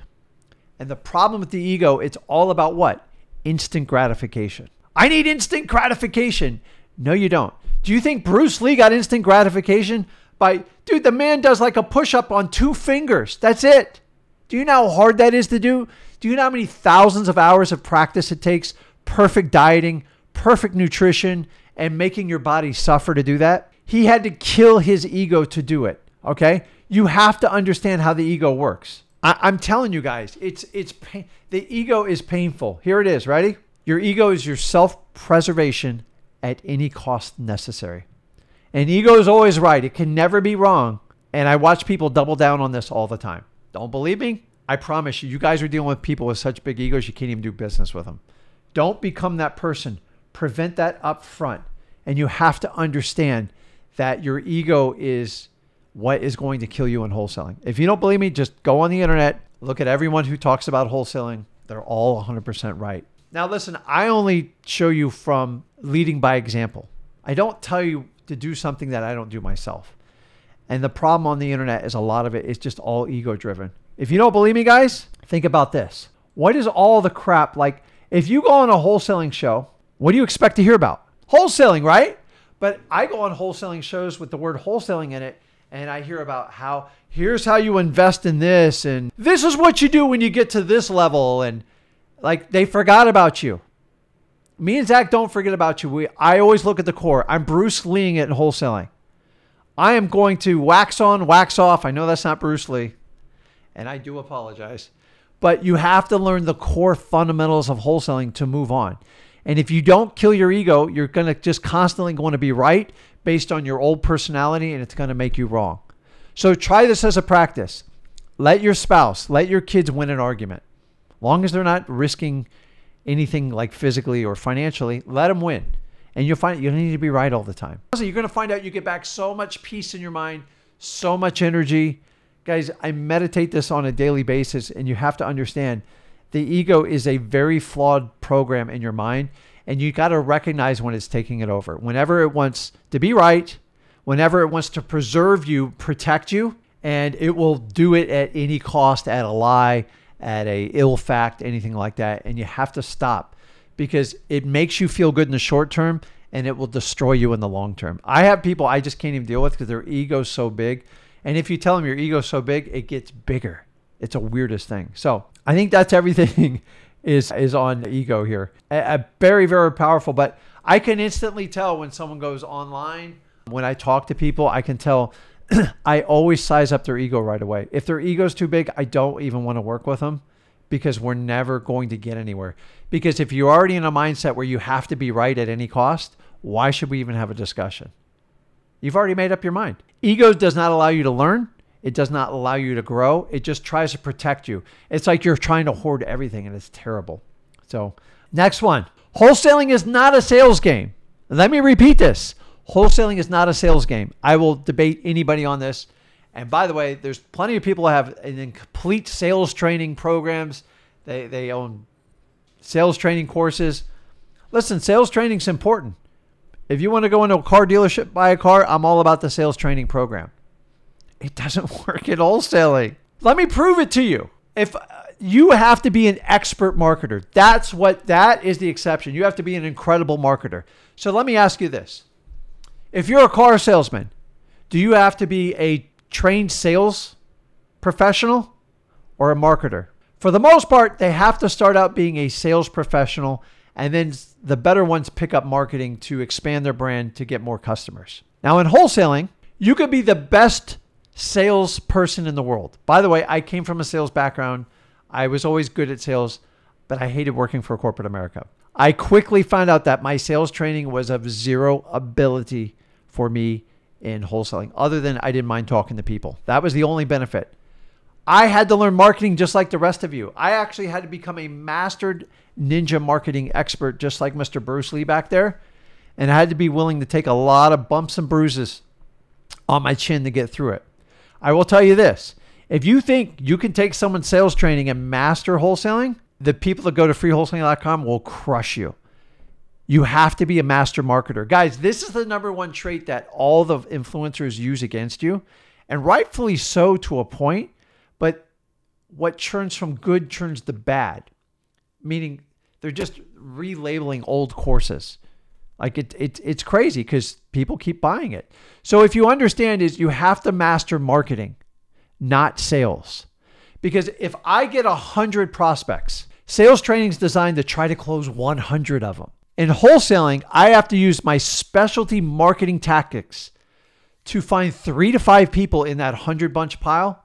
And the problem with the ego, it's all about what? Instant gratification. I need instant gratification. No, you don't. Do you think Bruce Lee got instant gratification? By, dude, the man does like a push-up on 2 fingers. That's it. Do you know how hard that is to do? Do you know how many thousands of hours of practice it takes? Perfect dieting, perfect nutrition, and making your body suffer to do that? He had to kill his ego to do it, okay? You have to understand how the ego works. I'm telling you guys, the ego is painful. Here it is, ready? Your ego is your self-preservation at any cost necessary. And ego is always right. It can never be wrong. And I watch people double down on this all the time. Don't believe me? I promise you, you guys are dealing with people with such big egos, you can't even do business with them. Don't become that person. Prevent that up front. And you have to understand that your ego is what is going to kill you in wholesaling. If you don't believe me, just go on the internet, look at everyone who talks about wholesaling. They're all 100% right. Now listen, I only show you from leading by example. I don't tell you to do something that I don't do myself. And the problem on the internet is a lot of it is just all ego driven. If you don't believe me, guys, think about this. What is all the crap? Like if you go on a wholesaling show, what do you expect to hear about? Wholesaling, right? But I go on wholesaling shows with the word wholesaling in it. And I hear about how, here's how you invest in this. And this is what you do when you get to this level. And like, they forgot about you. Me and Zach don't forget about you. I always look at the core. I'm Bruce Leeing it in wholesaling. I am going to wax on, wax off. I know that's not Bruce Lee. And I do apologize. But you have to learn the core fundamentals of wholesaling to move on. And if you don't kill your ego, you're going to just constantly want to be right based on your old personality, and it's going to make you wrong. So try this as a practice. Let your spouse, let your kids win an argument. Long as they're not risking anything like physically or financially, let them win. And you'll find you don't need to be right all the time. Also, you're going to find out you get back so much peace in your mind, so much energy. Guys, I meditate this on a daily basis, and you have to understand the ego is a very flawed program in your mind, and you got to recognize when it's taking it over. Whenever it wants to be right, whenever it wants to preserve you, protect you, and it will do it at any cost, at a lie, at a ill fact, anything like that. And you have to stop because it makes you feel good in the short term and it will destroy you in the long term. I have people I just can't even deal with because their ego's so big. And if you tell them your ego's so big, it gets bigger. It's the weirdest thing. So I think that's everything is on ego here. Very, very powerful, but I can instantly tell when someone goes online, when I talk to people, I can tell I always size up their ego right away. If their ego's too big, I don't even want to work with them because we're never going to get anywhere. Because if you're already in a mindset where you have to be right at any cost, why should we even have a discussion? You've already made up your mind. Ego does not allow you to learn. It does not allow you to grow. It just tries to protect you. It's like you're trying to hoard everything and it's terrible. So next one, wholesaling is not a sales game. Let me repeat this. Wholesaling is not a sales game. I will debate anybody on this. And by the way, there's plenty of people who have an incomplete sales training programs. They own sales training courses. Listen, sales training's important. If you want to go into a car dealership, buy a car, I'm all about the sales training program. It doesn't work at wholesaling. Let me prove it to you. If you have to be an expert marketer, that is the exception. You have to be an incredible marketer. So let me ask you this. If you're a car salesman, do you have to be a trained sales professional or a marketer? For the most part, they have to start out being a sales professional, and then the better ones pick up marketing to expand their brand to get more customers. Now in wholesaling, you could be the best salesperson in the world. By the way, I came from a sales background. I was always good at sales, but I hated working for corporate America. I quickly found out that my sales training was of zero ability for me in wholesaling, other than I didn't mind talking to people. That was the only benefit. I had to learn marketing just like the rest of you. I actually had to become a mastered ninja marketing expert, just like Mr. Bruce Lee back there. And I had to be willing to take a lot of bumps and bruises on my chin to get through it. I will tell you this. If you think you can take someone's sales training and master wholesaling, the people that go to freewholesaling.com will crush you. You have to be a master marketer. Guys, this is the #1 trait that all the influencers use against you, and rightfully so to a point, but what churns from good churns to bad, meaning they're just relabeling old courses. Like it's crazy because people keep buying it. So if you understand is you have to master marketing, not sales. Because if I get 100 prospects, sales training is designed to try to close 100 of them. In wholesaling, I have to use my specialty marketing tactics to find 3 to 5 people in that 100 bunch pile.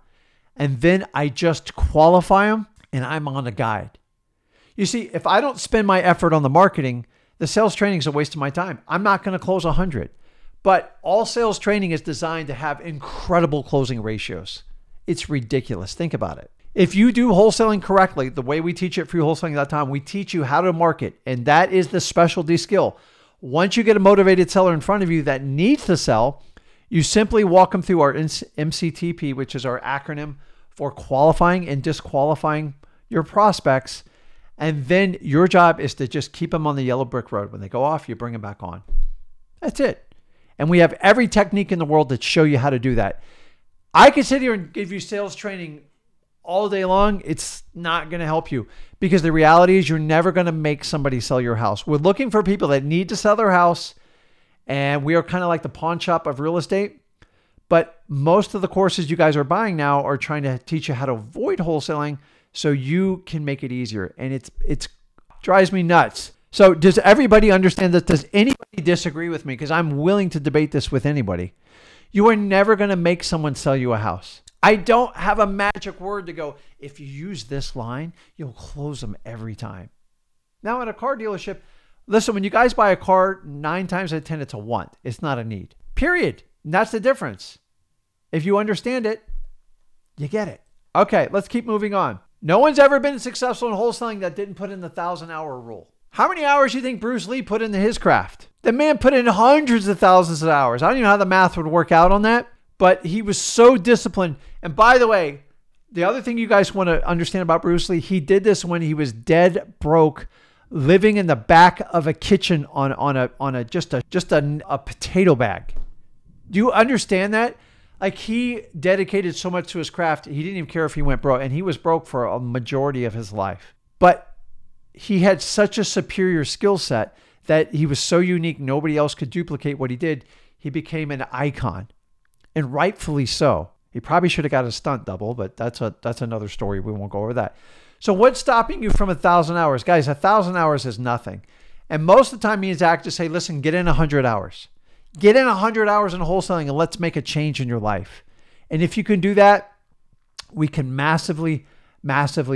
And then I just qualify them and I'm on a guide. You see, if I don't spend my effort on the marketing, the sales training is a waste of my time. I'm not going to close 100. But all sales training is designed to have incredible closing ratios. It's ridiculous. Think about it. If you do wholesaling correctly, the way we teach at freewholesaling.com, we teach you how to market, and that is the specialty skill. Once you get a motivated seller in front of you that needs to sell, you simply walk them through our MCTP, which is our acronym for qualifying and disqualifying your prospects. And then your job is to just keep them on the yellow brick road. When they go off, you bring them back on. That's it. And we have every technique in the world to show you how to do that. I could sit here and give you sales training all day long. It's not going to help you because the reality is you're never going to make somebody sell your house. We're looking for people that need to sell their house, and we are kind of like the pawn shop of real estate. But most of the courses you guys are buying now are trying to teach you how to avoid wholesaling so you can make it easier. And it drives me nuts. So does everybody understand that? Does anybody disagree with me? Because I'm willing to debate this with anybody. You are never going to make someone sell you a house. I don't have a magic word to go, if you use this line, you'll close them every time. Now at a car dealership, listen, when you guys buy a car, 9 times out of 10, it's a want. It's not a need. Period. And that's the difference. If you understand it, you get it. Okay, let's keep moving on. No one's ever been successful in wholesaling that didn't put in the 1,000-hour rule. How many hours do you think Bruce Lee put into his craft? The man put in hundreds of thousands of hours. I don't even know how the math would work out on that, but he was so disciplined. And by the way, the other thing you guys want to understand about Bruce Lee, he did this when he was dead broke, living in the back of a kitchen on a potato bag. Do you understand that? Like, he dedicated so much to his craft, he didn't even care if he went broke, and he was broke for a majority of his life. But he had such a superior skill set that he was so unique, nobody else could duplicate what he did. He became an icon, and rightfully so. He probably should have got a stunt double, but that's another story. We won't go over that. So what's stopping you from 1,000 hours? Guys, 1,000 hours is nothing. And most of the time, me and Zach just say, listen, get in 100 hours. Get in 100 hours in wholesaling, and let's make a change in your life. And if you can do that, we can massively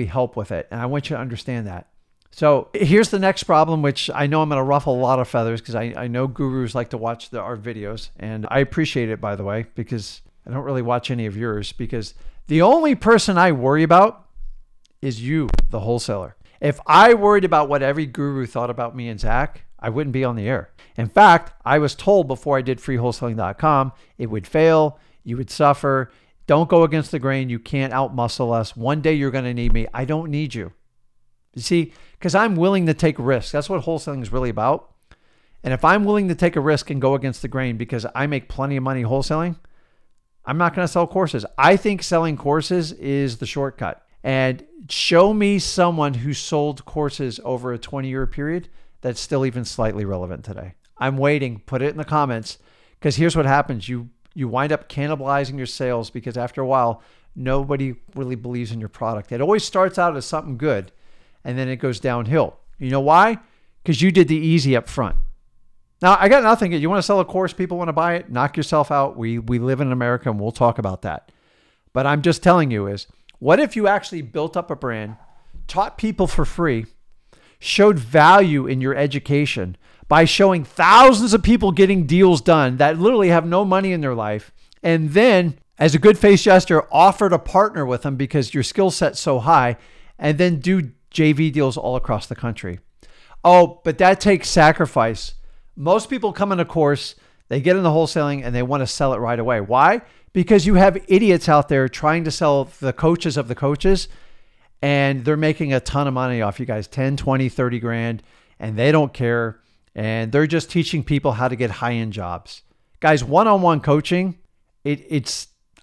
help with it. And I want you to understand that. So here's the next problem, which I know I'm going to ruffle a lot of feathers because I know gurus like to watch our videos. And I appreciate it, by the way, because I don't really watch any of yours, because the only person I worry about is you, the wholesaler. If I worried about what every guru thought about me and Zach, I wouldn't be on the air. In fact, I was told before I did freewholesaling.com, it would fail, you would suffer, don't go against the grain, you can't outmuscle us, one day you're going to need me. I don't need you. You see, because I'm willing to take risks. That's what wholesaling is really about. And if I'm willing to take a risk and go against the grain because I make plenty of money wholesaling, I'm not going to sell courses. I think selling courses is the shortcut. And show me someone who sold courses over a 20-year period that's still even slightly relevant today. I'm waiting. Put it in the comments, because here's what happens. You wind up cannibalizing your sales, because after a while, nobody really believes in your product. It always starts out as something good, and then it goes downhill. You know why? Because you did the easy up front. Now, I got nothing. You want to sell a course, people want to buy it, knock yourself out. We live in America and we'll talk about that. But I'm just telling you is, what if you actually built up a brand, taught people for free, showed value in your education by showing thousands of people getting deals done that literally have no money in their life, and then as a good faith gesture, offer to partner with them because your skill set's so high, and then do JV deals all across the country. Oh, but that takes sacrifice. Most people come in a course, they get into wholesaling, and they want to sell it right away. Why? Because you have idiots out there trying to sell the coaches of the coaches, and they're making a ton of money off you guys, 10, 20, 30 grand, and they don't care. And they're just teaching people how to get high-end jobs. Guys, one-on-one coaching,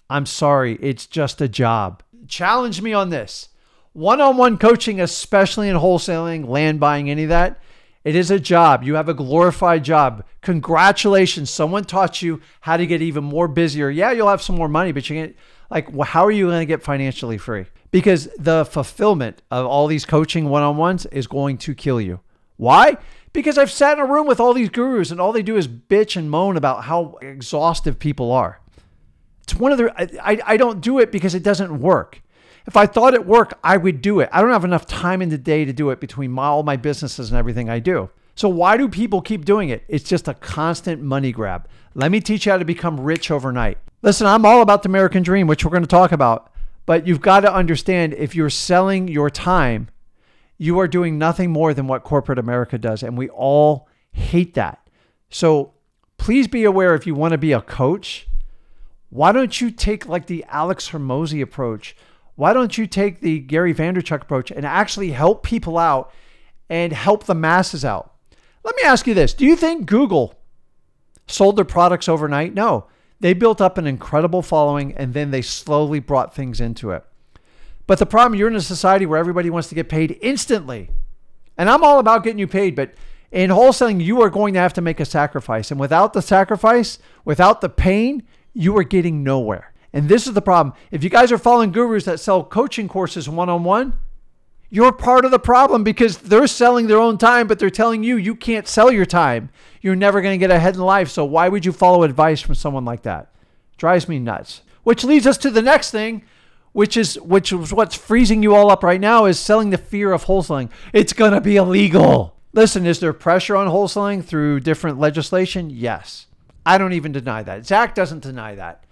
I'm sorry, it's just a job. Challenge me on this. One-on-one coaching, especially in wholesaling, land buying, any of that, it is a job. You have a glorified job. Congratulations. Someone taught you how to get even more busier. Yeah, you'll have some more money, but you can't, like, well, how are you going to get financially free? Because the fulfillment of all these coaching one-on-ones is going to kill you. Why? Because I've sat in a room with all these gurus and all they do is bitch and moan about how exhaustive people are. It's one of the, I don't do it because it doesn't work. If I thought it worked, I would do it. I don't have enough time in the day to do it between all my businesses and everything I do. So why do people keep doing it? It's just a constant money grab. Let me teach you how to become rich overnight. Listen, I'm all about the American dream, which we're going to talk about, but you've got to understand if you're selling your time, you are doing nothing more than what corporate America does. And we all hate that. So please be aware if you want to be a coach, why don't you take like the Alex Hormozi approach? Why don't you take the Gary Vaynerchuk approach and actually help people out and help the masses out? Let me ask you this. Do you think Google sold their products overnight? No, they built up an incredible following and then they slowly brought things into it. But the problem, you're in a society where everybody wants to get paid instantly. And I'm all about getting you paid, but in wholesaling, you are going to have to make a sacrifice. And without the sacrifice, without the pain, you are getting nowhere. And this is the problem. If you guys are following gurus that sell coaching courses one-on-one, you're part of the problem because they're selling their own time, but they're telling you, you can't sell your time. You're never going to get ahead in life. So why would you follow advice from someone like that? Drives me nuts. Which leads us to the next thing, which is what's freezing you all up right now is selling the fear of wholesaling. It's going to be illegal. Listen, is there pressure on wholesaling through different legislation? Yes. I don't even deny that. Zach doesn't deny that.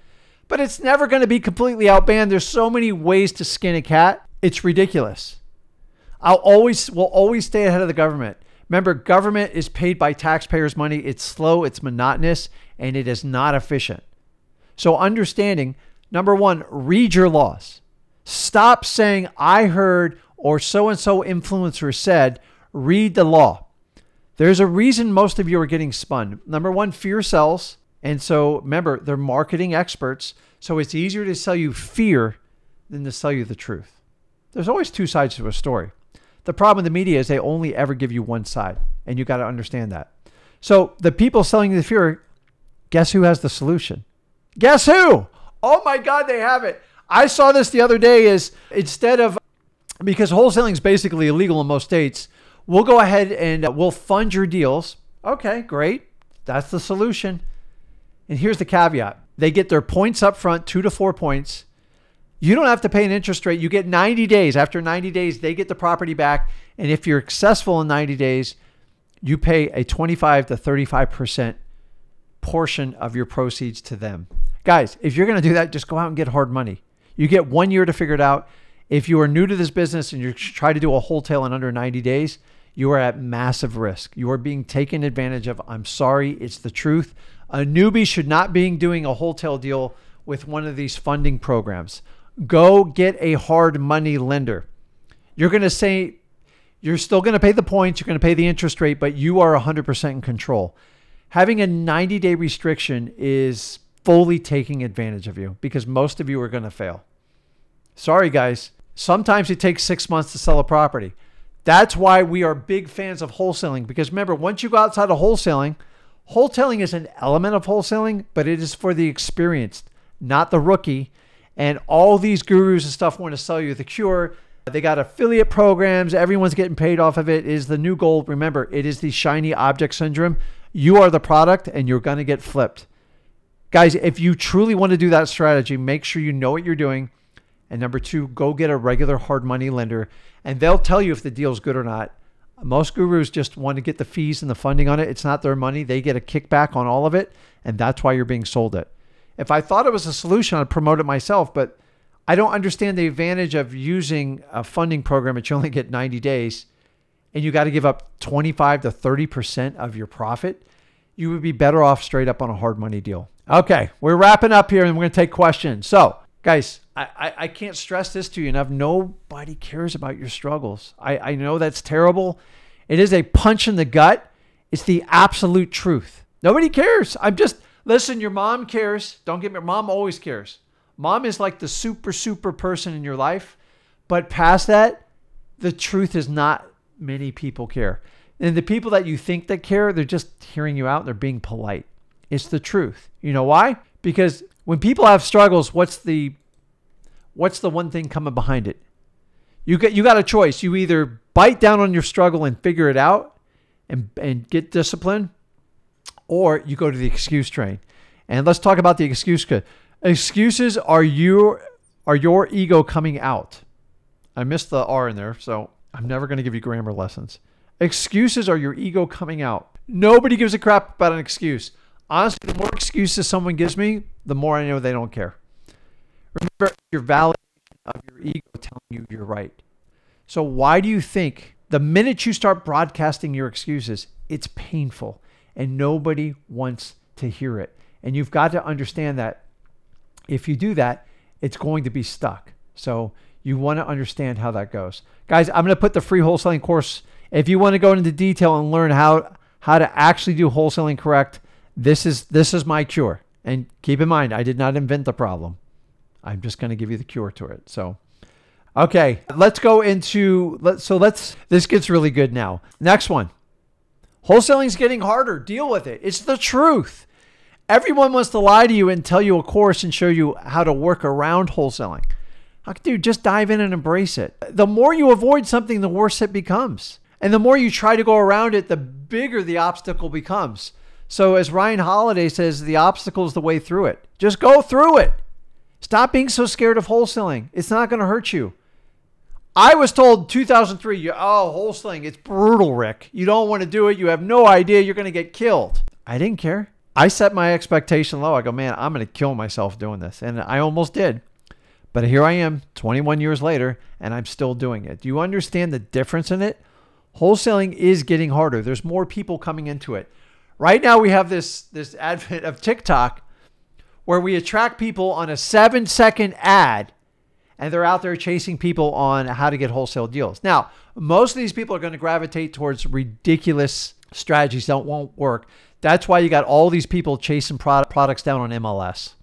But it's never going to be completely outbanned. There's so many ways to skin a cat. It's ridiculous. We'll always stay ahead of the government. Remember, government is paid by taxpayers' money. It's slow, it's monotonous, and it is not efficient. So understanding, number one, read your laws. Stop saying, I heard, or so-and-so influencer said. Read the law. There's a reason most of you are getting spun. Number one, fear sells. And so remember, they're marketing experts. So it's easier to sell you fear than to sell you the truth. There's always two sides to a story. The problem with the media is they only ever give you one side. And you got to understand that. So the people selling you the fear, guess who has the solution? Guess who? Oh my God, they have it. I saw this the other day is instead of, because wholesaling is basically illegal in most states, we'll go ahead and we'll fund your deals. Okay, great. That's the solution. And here's the caveat. They get their points up front, 2 to 4 points. You don't have to pay an interest rate. You get 90 days. After 90 days, they get the property back. And if you're successful in 90 days, you pay a 25 to 35% portion of your proceeds to them. Guys, if you're going to do that, just go out and get hard money. You get 1 year to figure it out. If you are new to this business and you try to do a wholesale in under 90 days, you are at massive risk. You are being taken advantage of. I'm sorry, it's the truth. A newbie should not be doing a wholesale deal with one of these funding programs. Go get a hard money lender. You're going to say, you're still going to pay the points, you're going to pay the interest rate, but you are 100% in control. Having a 90-day restriction is fully taking advantage of you because most of you are going to fail. Sorry, guys. Sometimes it takes 6 months to sell a property. That's why we are big fans of wholesaling because remember, once you go outside of wholesaling, wholesaling is an element of wholesaling, but it is for the experienced, not the rookie. And all these gurus and stuff want to sell you the cure. They got affiliate programs. Everyone's getting paid off of it. It is the new gold. Remember, it is the shiny object syndrome. You are the product and you're going to get flipped. Guys, if you truly want to do that strategy, make sure you know what you're doing. And number two, go get a regular hard money lender and they'll tell you if the deal's good or not. Most gurus just want to get the fees and the funding on it. It's not their money. They get a kickback on all of it. And that's why you're being sold it. If I thought it was a solution, I'd promote it myself, but I don't understand the advantage of using a funding program that you only get 90 days and you got to give up 25 to 30% of your profit. You would be better off straight up on a hard money deal. Okay, we're wrapping up here and we're going to take questions. So guys, I can't stress this to you enough. Nobody cares about your struggles. I know that's terrible. It is a punch in the gut. It's the absolute truth. Nobody cares. Listen, your mom cares. Don't get me wrong. Mom always cares. Mom is like the super, super person in your life. But past that, the truth is not many people care. And the people that you think that care, they're just hearing you out. And they're being polite. It's the truth. You know why? Because when people have struggles, what's the one thing coming behind it? You got a choice. You either bite down on your struggle and figure it out and get disciplined, or you go to the excuse train. And let's talk about the excuse. Excuses are your ego coming out. I missed the R in there, so I'm never going to give you grammar lessons. Excuses are your ego coming out. Nobody gives a crap about an excuse. Honestly, the more excuses someone gives me, the more I know they don't care. Remember, your validation of your ego telling you you're right. So why do you think the minute you start broadcasting your excuses, it's painful and nobody wants to hear it? And you've got to understand that if you do that, it's going to be stuck. So you want to understand how that goes. Guys, I'm going to put the free wholesaling course. If you want to go into detail and learn how to actually do wholesaling correct, this is my cure. And keep in mind, I did not invent the problem. I'm just going to give you the cure to it. So, okay, let's go into, this gets really good now. Next one, wholesaling is getting harder. Deal with it. It's the truth. Everyone wants to lie to you and tell you a course and show you how to work around wholesaling. Dude, just dive in and embrace it. The more you avoid something, the worse it becomes. And the more you try to go around it, the bigger the obstacle becomes. So as Ryan Holiday says, the obstacle is the way through it. Just go through it. Stop being so scared of wholesaling. It's not going to hurt you. I was told in 2003, oh, wholesaling, it's brutal, Rick. You don't want to do it. You have no idea. You're going to get killed. I didn't care. I set my expectation low. I go, man, I'm going to kill myself doing this. And I almost did. But here I am 21 years later, and I'm still doing it. Do you understand the difference in it? Wholesaling is getting harder. There's more people coming into it. Right now, we have this advent of TikTok, where we attract people on a 7-second ad and they're out there chasing people on how to get wholesale deals. Now, most of these people are going to gravitate towards ridiculous strategies that won't work. That's why you got all these people chasing products down on MLS.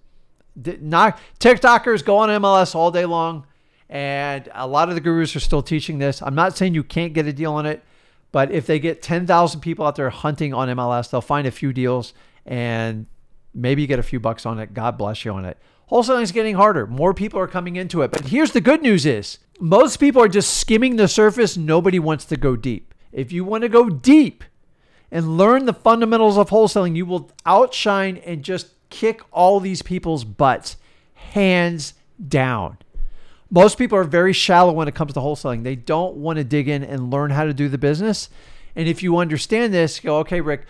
TikTokers go on MLS all day long, and a lot of the gurus are still teaching this. I'm not saying you can't get a deal on it, but if they get 10,000 people out there hunting on MLS, they'll find a few deals and maybe you get a few bucks on it. God bless you on it. Wholesaling is getting harder. More people are coming into it. But here's the good news is most people are just skimming the surface. Nobody wants to go deep. If you want to go deep and learn the fundamentals of wholesaling, you will outshine and just kick all these people's butts hands down. Most people are very shallow when it comes to wholesaling. They don't want to dig in and learn how to do the business. And if you understand this, you go, okay, Rick,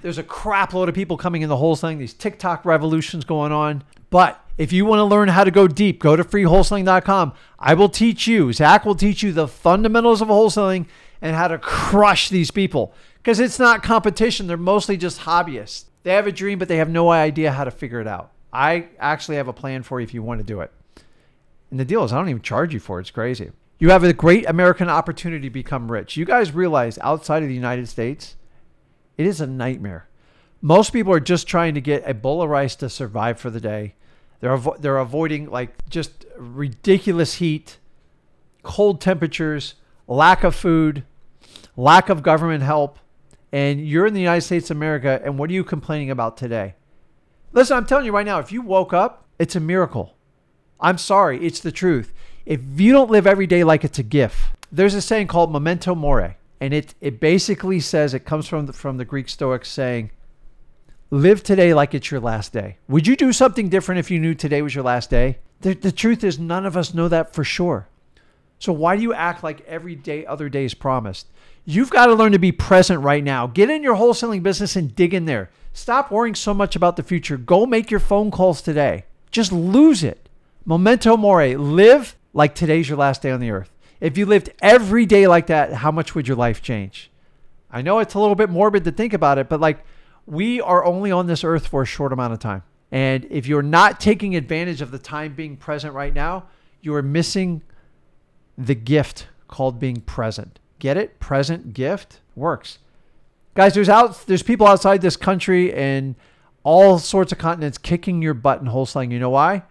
there's a crap load of people coming in the wholesaling, these TikTok revolutions going on. But if you want to learn how to go deep, go to freewholesaling.com. I will teach you, Zach will teach you the fundamentals of wholesaling and how to crush these people because it's not competition. They're mostly just hobbyists. They have a dream, but they have no idea how to figure it out. I actually have a plan for you if you want to do it. And the deal is I don't even charge you for it. It's crazy. You have a great American opportunity to become rich. You guys realize outside of the United States, it is a nightmare. Most people are just trying to get a bowl of rice to survive for the day. They're avoiding like just ridiculous heat, cold temperatures, lack of food, lack of government help. And you're in the United States of America. And what are you complaining about today? Listen, I'm telling you right now, if you woke up, it's a miracle. I'm sorry. It's the truth. If you don't live every day like it's a gift, there's a saying called memento mori. And it basically says, it comes from the Greek Stoics saying, live today like it's your last day. Would you do something different if you knew today was your last day? The truth is none of us know that for sure. So why do you act like every day, other day is promised? You've got to learn to be present right now. Get in your wholesaling business and dig in there. Stop worrying so much about the future. Go make your phone calls today. Just lose it. Memento mori. Live like today's your last day on the earth. If you lived every day like that, how much would your life change? I know it's a little bit morbid to think about it, but like, we are only on this earth for a short amount of time. And if you're not taking advantage of the time being present right now, you are missing the gift called being present. Get it? Present gift works. Guys, there's people outside this country and all sorts of continents kicking your butt in wholesaling. You know why?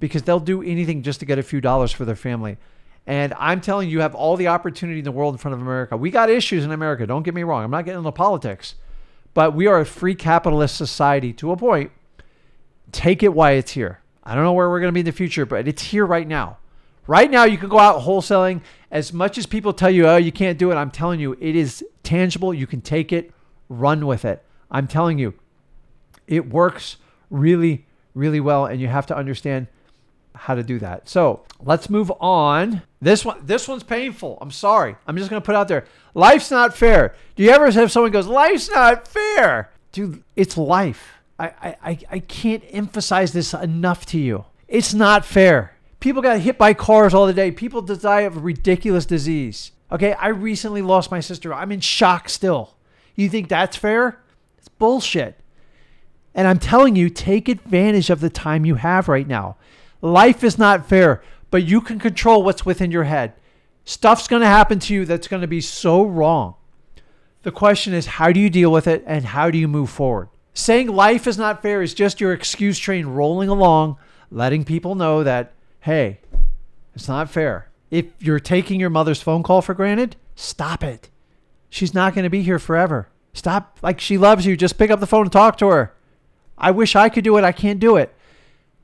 Because they'll do anything just to get a few dollars for their family. And I'm telling you, you have all the opportunity in the world in front of America. We got issues in America. Don't get me wrong. I'm not getting into politics. But we are a free capitalist society to a point. Take it while it's here. I don't know where we're going to be in the future, but it's here right now. Right now, you can go out wholesaling. As much as people tell you, oh, you can't do it, I'm telling you, it is tangible. You can take it, run with it. I'm telling you, it works really, really well, and you have to understand how to do that. So let's move on. This one's painful. I'm sorry. I'm just going to put it out there. Life's not fair. Do you ever have someone goes, life's not fair? Dude, it's life. I can't emphasize this enough to you. It's not fair. People got hit by cars all the day. People die of a ridiculous disease. Okay, I recently lost my sister. I'm in shock still. You think that's fair? It's bullshit. And I'm telling you, take advantage of the time you have right now. Life is not fair, but you can control what's within your head. Stuff's going to happen to you that's going to be so wrong. The question is, how do you deal with it and how do you move forward? Saying life is not fair is just your excuse train rolling along, letting people know that, hey, it's not fair. If you're taking your mother's phone call for granted, stop it. She's not going to be here forever. Stop. Like, she loves you. Just pick up the phone and talk to her. I wish I could do it. I can't do it.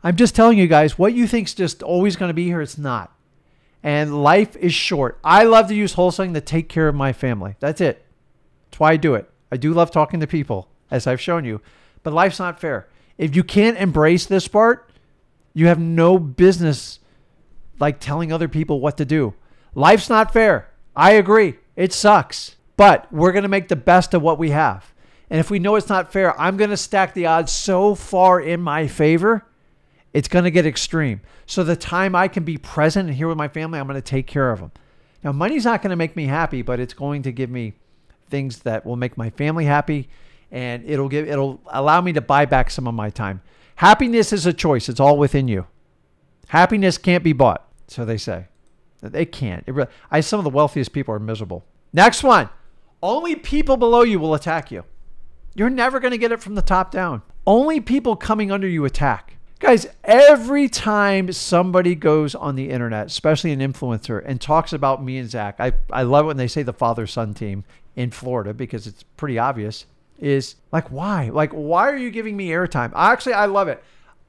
I'm just telling you guys, what you think's just always going to be here, it's not. And life is short. I love to use wholesaling to take care of my family. That's it. That's why I do it. I do love talking to people, as I've shown you. But life's not fair. If you can't embrace this part, you have no business like telling other people what to do. Life's not fair. I agree. It sucks. But we're going to make the best of what we have. And if we know it's not fair, I'm going to stack the odds so far in my favor, it's going to get extreme. So the time I can be present and here with my family, I'm going to take care of them. Now, money's not going to make me happy, but it's going to give me things that will make my family happy. And it'll allow me to buy back some of my time. Happiness is a choice. It's all within you. Happiness can't be bought. So they say. They can't. Some of the wealthiest people are miserable. Next one. Only people below you will attack you. You're never going to get it from the top down. Only people coming under you attack. Guys, every time somebody goes on the internet, especially an influencer, and talks about me and Zach, I love when they say the father-son team in Florida because it's pretty obvious. Is like, why? Like, why are you giving me airtime? Actually, I love it.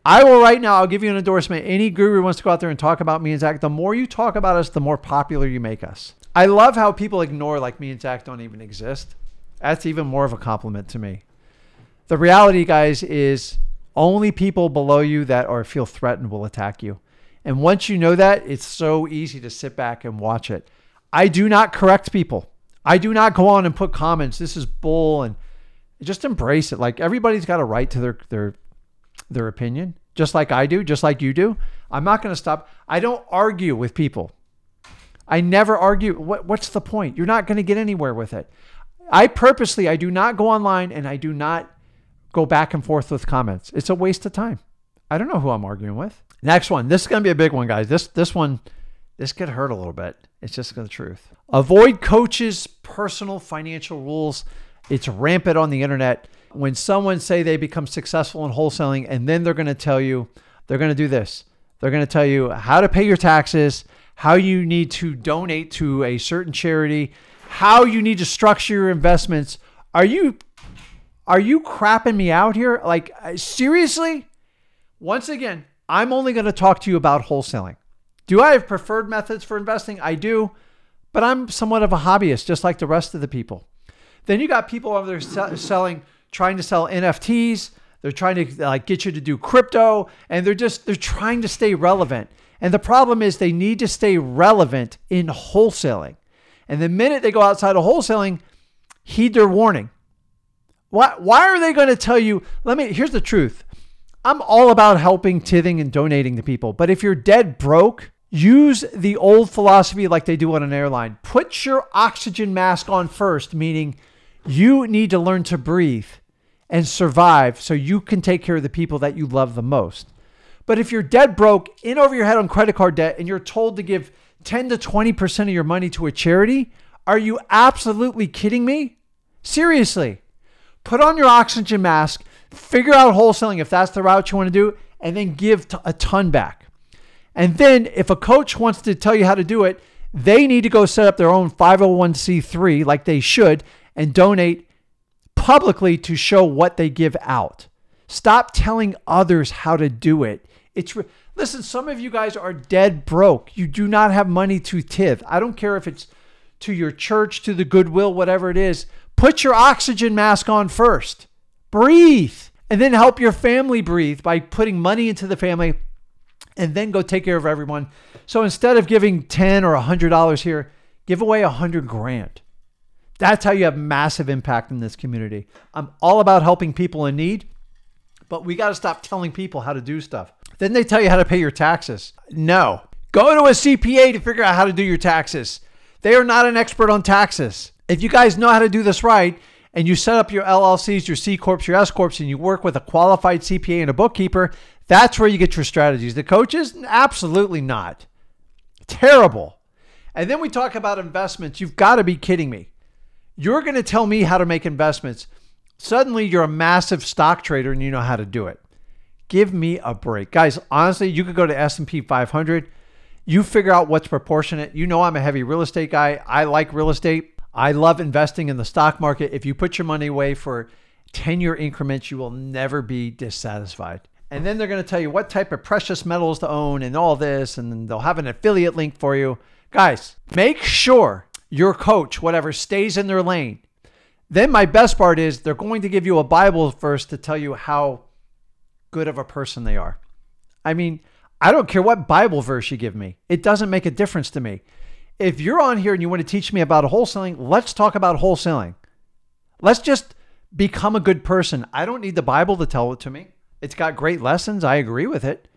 I will right now, I'll give you an endorsement. Any guru wants to go out there and talk about me and Zach. The more you talk about us, the more popular you make us. I love how people ignore like me and Zach don't even exist. That's even more of a compliment to me. The reality, guys, is only people below you that feel threatened will attack you. And once you know that, it's so easy to sit back and watch it. I do not correct people. I do not go on and put comments. This is bull and just embrace it. Like, everybody's got a right to their opinion, just like I do, just like you do. I'm not going to stop. I don't argue with people. I never argue. What's the point? You're not going to get anywhere with it. I do not go online and I do not go back and forth with comments. It's a waste of time. I don't know who I'm arguing with. Next one. This is going to be a big one, guys. This could hurt a little bit. It's just the truth. Avoid coaches' personal financial rules. It's rampant on the internet. When someone say they become successful in wholesaling and then they're going to tell you, they're going to do this. They're going to tell you how to pay your taxes, how you need to donate to a certain charity, how you need to structure your investments. Are you crapping me out here? Like, seriously? Once again, I'm only going to talk to you about wholesaling. Do I have preferred methods for investing? I do. But I'm somewhat of a hobbyist, just like the rest of the people. Then you got people over there trying to sell NFTs. They're trying to get you to do crypto, and they're trying to stay relevant. And the problem is they need to stay relevant in wholesaling. And the minute they go outside of wholesaling, heed their warning. Why are they going to tell you, here's the truth. I'm all about helping, tithing, and donating to people. But if you're dead broke, use the old philosophy like they do on an airline. Put your oxygen mask on first, meaning you need to learn to breathe and survive so you can take care of the people that you love the most. But if you're dead broke, in over your head on credit card debt, and you're told to give 10 to 20% of your money to a charity, are you absolutely kidding me? Seriously. Put on your oxygen mask, figure out wholesaling if that's the route you want to do, and then give a ton back. And then if a coach wants to tell you how to do it, they need to go set up their own 501c3 like they should and donate publicly to show what they give out. Stop telling others how to do it. Listen, some of you guys are dead broke. You do not have money to tithe. I don't care if it's to your church, to the Goodwill, whatever it is. Put your oxygen mask on first. Breathe. And then help your family breathe by putting money into the family and then go take care of everyone. So instead of giving $10 or $100 here, give away $100 grand. That's how you have massive impact in this community. I'm all about helping people in need, but we got to stop telling people how to do stuff. Then they tell you how to pay your taxes. No. Go to a CPA to figure out how to do your taxes. They are not an expert on taxes. If you guys know how to do this right and you set up your LLCs, your C Corps, your S Corps, and you work with a qualified CPA and a bookkeeper, that's where you get your strategies. The coaches? Absolutely not. Terrible. And then we talk about investments. You've got to be kidding me. You're going to tell me how to make investments. Suddenly you're a massive stock trader and you know how to do it. Give me a break. Guys, honestly, you could go to S&P 500. You figure out what's proportionate. You know I'm a heavy real estate guy. I like real estate. I love investing in the stock market. If you put your money away for 10-year increments, you will never be dissatisfied. And then they're going to tell you what type of precious metals to own and all this, and then they'll have an affiliate link for you. Guys, make sure your coach, whatever, stays in their lane. Then my best part is they're going to give you a Bible verse to tell you how good of a person they are. I mean, I don't care what Bible verse you give me. It doesn't make a difference to me. If you're on here and you want to teach me about wholesaling, let's talk about wholesaling. Let's just become a good person. I don't need the Bible to tell it to me. It's got great lessons. I agree with it.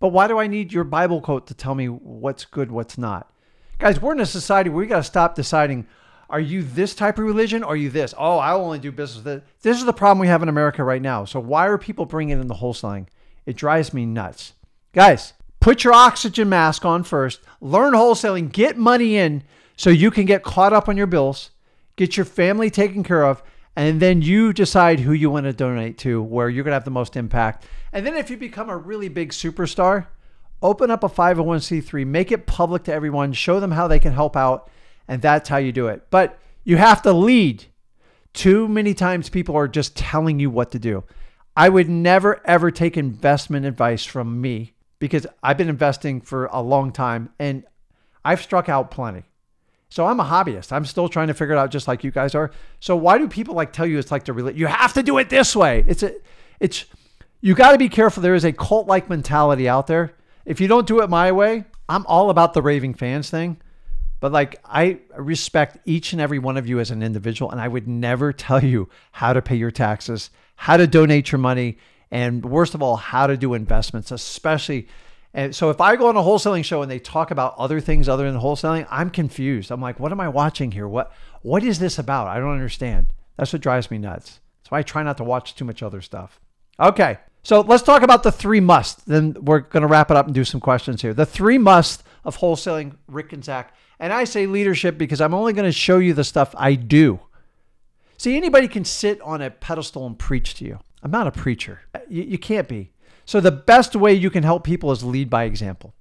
But why do I need your Bible quote to tell me what's good, what's not? Guys, we're in a society where we got to stop deciding, are you this type of religion? Or are you this? Oh, I only do business with this. This is the problem we have in America right now. So why are people bringing in the wholesaling? It drives me nuts. Guys, put your oxygen mask on first. Learn wholesaling. Get money in so you can get caught up on your bills. Get your family taken care of. And then you decide who you want to donate to, where you're going to have the most impact. And then if you become a really big superstar, open up a 501c3, make it public to everyone, show them how they can help out, and that's how you do it. But you have to lead. Too many times people are just telling you what to do. I would never, ever take investment advice from me because I've been investing for a long time and I've struck out plenty. So I'm a hobbyist. I'm still trying to figure it out just like you guys are. So why do people tell you it's like you have to do it this way? You got to be careful. There is a cult-like mentality out there. If you don't do it my way, I'm all about the raving fans thing. But I respect each and every one of you as an individual, and I would never tell you how to pay your taxes, how to donate your money, and worst of all, how to do investments, especially. And so if I go on a wholesaling show and they talk about other things other than wholesaling, I'm confused. I'm like, what am I watching here? What is this about? I don't understand. That's what drives me nuts. That's why I try not to watch too much other stuff. Okay, so let's talk about the three musts. Then we're going to wrap it up and do some questions here. The three musts of wholesaling, Rick and Zach. And I say leadership because I'm only going to show you the stuff I do. See, anybody can sit on a pedestal and preach to you. I'm not a preacher. You can't be. So the best way you can help people is lead by example.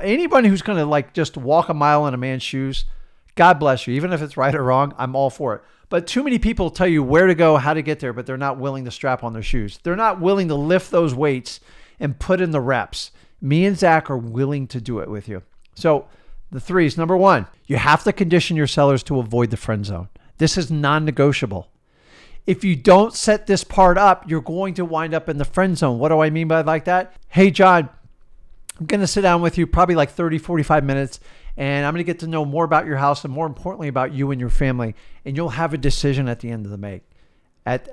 Anybody who's going to just walk a mile in a man's shoes, God bless you. Even if it's right or wrong, I'm all for it. But too many people tell you where to go, how to get there, but they're not willing to strap on their shoes. They're not willing to lift those weights and put in the reps. Me and Zach are willing to do it with you. So The threes. Number one, you have to condition your sellers to avoid the friend zone. This is non-negotiable. If you don't set this part up, you're going to wind up in the friend zone. What do I mean by like that? Hey, John, I'm going to sit down with you probably like 30, 45 minutes, and I'm going to get to know more about your house and more importantly about you and your family. And you'll have a decision at the end of the make.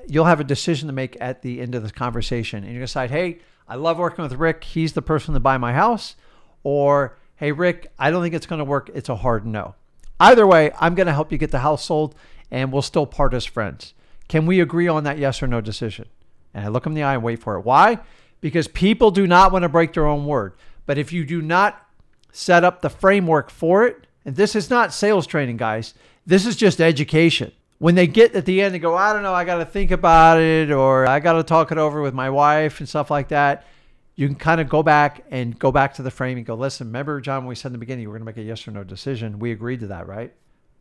You'll have a decision to make at the end of this conversation. And you're going to decide, hey, I love working with Rick. He's the person to buy my house. Or, hey, Rick, I don't think it's going to work. It's a hard no. Either way, I'm going to help you get the house sold and we'll still part as friends. Can we agree on that yes or no decision? And I look them in the eye and wait for it. Why? Because people do not want to break their own word. But if you do not set up the framework for it, and this is not sales training, guys. This is just education. When they get at the end and go, I don't know, I got to think about it, or I got to talk it over with my wife and stuff like that, you can kind of go back to the frame and go, listen, remember, John, when we said in the beginning, we're going to make a yes or no decision. We agreed to that, right?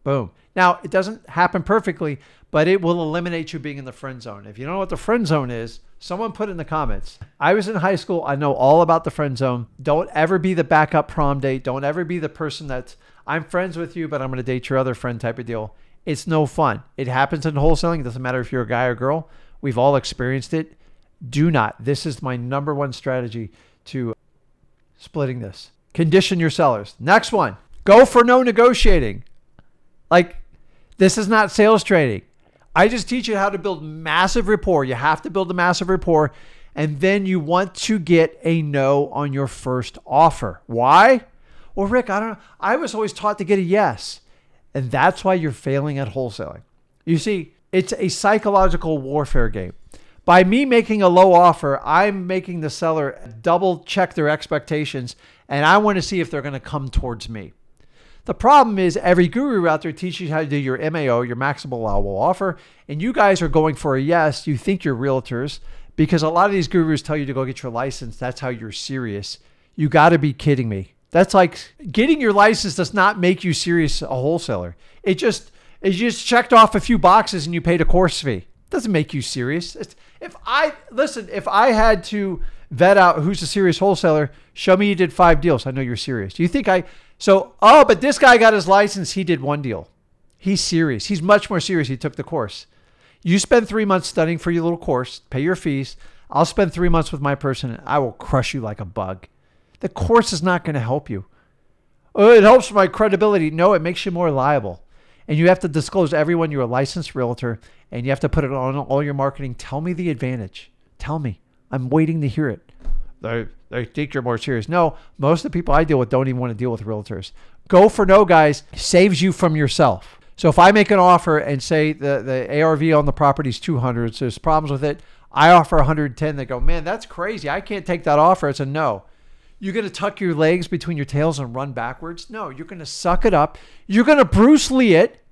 Boom. Now, it doesn't happen perfectly, but it will eliminate you being in the friend zone. If you don't know what the friend zone is, someone put in the comments, I was in high school. I know all about the friend zone. Don't ever be the backup prom date. Don't ever be the person that's, I'm friends with you, but I'm going to date your other friend type of deal. It's no fun. It happens in wholesaling. It doesn't matter if you're a guy or girl. We've all experienced it. Do not. This is my number one strategy to splitting this. Condition your sellers. Next one, go for no negotiating. Like, this is not sales training. I just teach you how to build massive rapport. You have to build a massive rapport, and then you want to get a no on your first offer. Why? Well, Rick, I don't know. I was always taught to get a yes, and that's why you're failing at wholesaling. You see, it's a psychological warfare game. By me making a low offer, I'm making the seller double check their expectations, and I want to see if they're going to come towards me. The problem is every guru out there teaches you how to do your MAO, your maximum allowable offer, and you guys are going for a yes. You think you're realtors because a lot of these gurus tell you to go get your license. That's how you're serious. You got to be kidding me. That's like getting your license does not make you serious a wholesaler. It just checked off a few boxes and you paid a course fee. It doesn't make you serious. If I had to vet out who's a serious wholesaler, show me you did 5 deals. I know you're serious. Do you think oh, but this guy got his license. He did 1 deal. He's serious. He's much more serious. He took the course. You spend 3 months studying for your little course, pay your fees. I'll spend 3 months with my person and I will crush you like a bug. The course is not going to help you. Oh, it helps my credibility. No, it makes you more liable. And you have to disclose to everyone you're a licensed realtor and you have to put it on all your marketing. Tell me the advantage. Tell me. I'm waiting to hear it. They think you're more serious. No, most of the people I deal with don't even want to deal with realtors. Go for no, guys, saves you from yourself. So if I make an offer and say the ARV on the property is 200, so there's problems with it, I offer 110, they go, man, that's crazy. I can't take that offer. It's a no. You're going to tuck your legs between your tails and run backwards? No, you're going to suck it up. You're going to Bruce Lee it,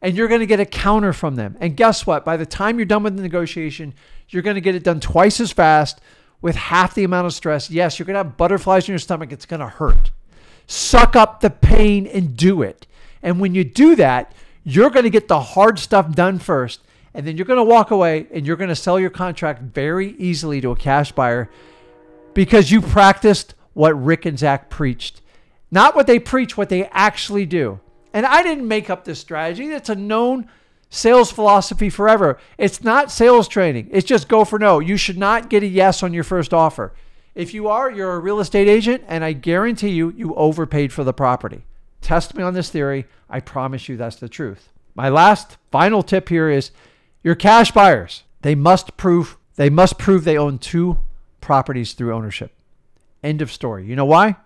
and you're going to get a counter from them. And guess what? By the time you're done with the negotiation, you're going to get it done twice as fast, with half the amount of stress. Yes, you're going to have butterflies in your stomach. It's going to hurt. Suck up the pain and do it. And when you do that, you're going to get the hard stuff done first. And then you're going to walk away and you're going to sell your contract very easily to a cash buyer because you practiced what Rick and Zach preached. Not what they preach, what they actually do. And I didn't make up this strategy. It's a known sales philosophy forever. It's not sales training. It's just go for no. You should not get a yes on your first offer. If you are, you're a real estate agent, and I guarantee you, you overpaid for the property. Test me on this theory. I promise you that's the truth. My last final tip here is your cash buyers. They must prove they own 2 properties through ownership. End of story. You know why?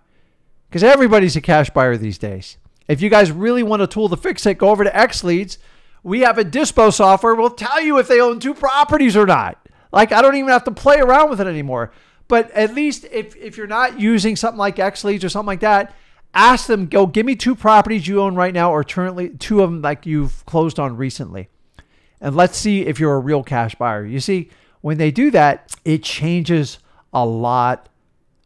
Because everybody's a cash buyer these days. If you guys really want a tool to fix it, go over to Xleads. We have a dispo software. We'll tell you if they own 2 properties or not. Like, I don't even have to play around with it anymore. But at least if you're not using something like Xleads or something like that, ask them, go give me 2 properties you own right now or currently 2 of them like you've closed on recently. And let's see if you're a real cash buyer. You see, when they do that, it changes a lot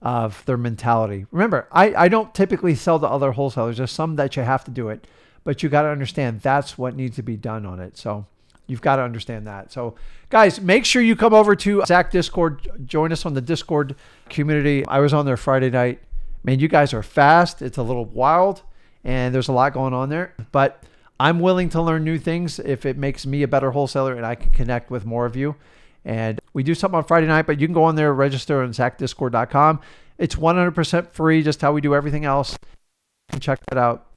of their mentality. Remember, I don't typically sell to other wholesalers. There's some that you have to do it. But you got to understand that's what needs to be done on it. So you've got to understand that. So guys, make sure you come over to Zach Discord. Join us on the Discord community. I was on there Friday night. Man, you guys are fast. It's a little wild. and there's a lot going on there, but I'm willing to learn new things if it makes me a better wholesaler and I can connect with more of you. And we do something on Friday night, but you can go on there, register on ZachDiscord.com. It's 100% free, just how we do everything else. You can check that out.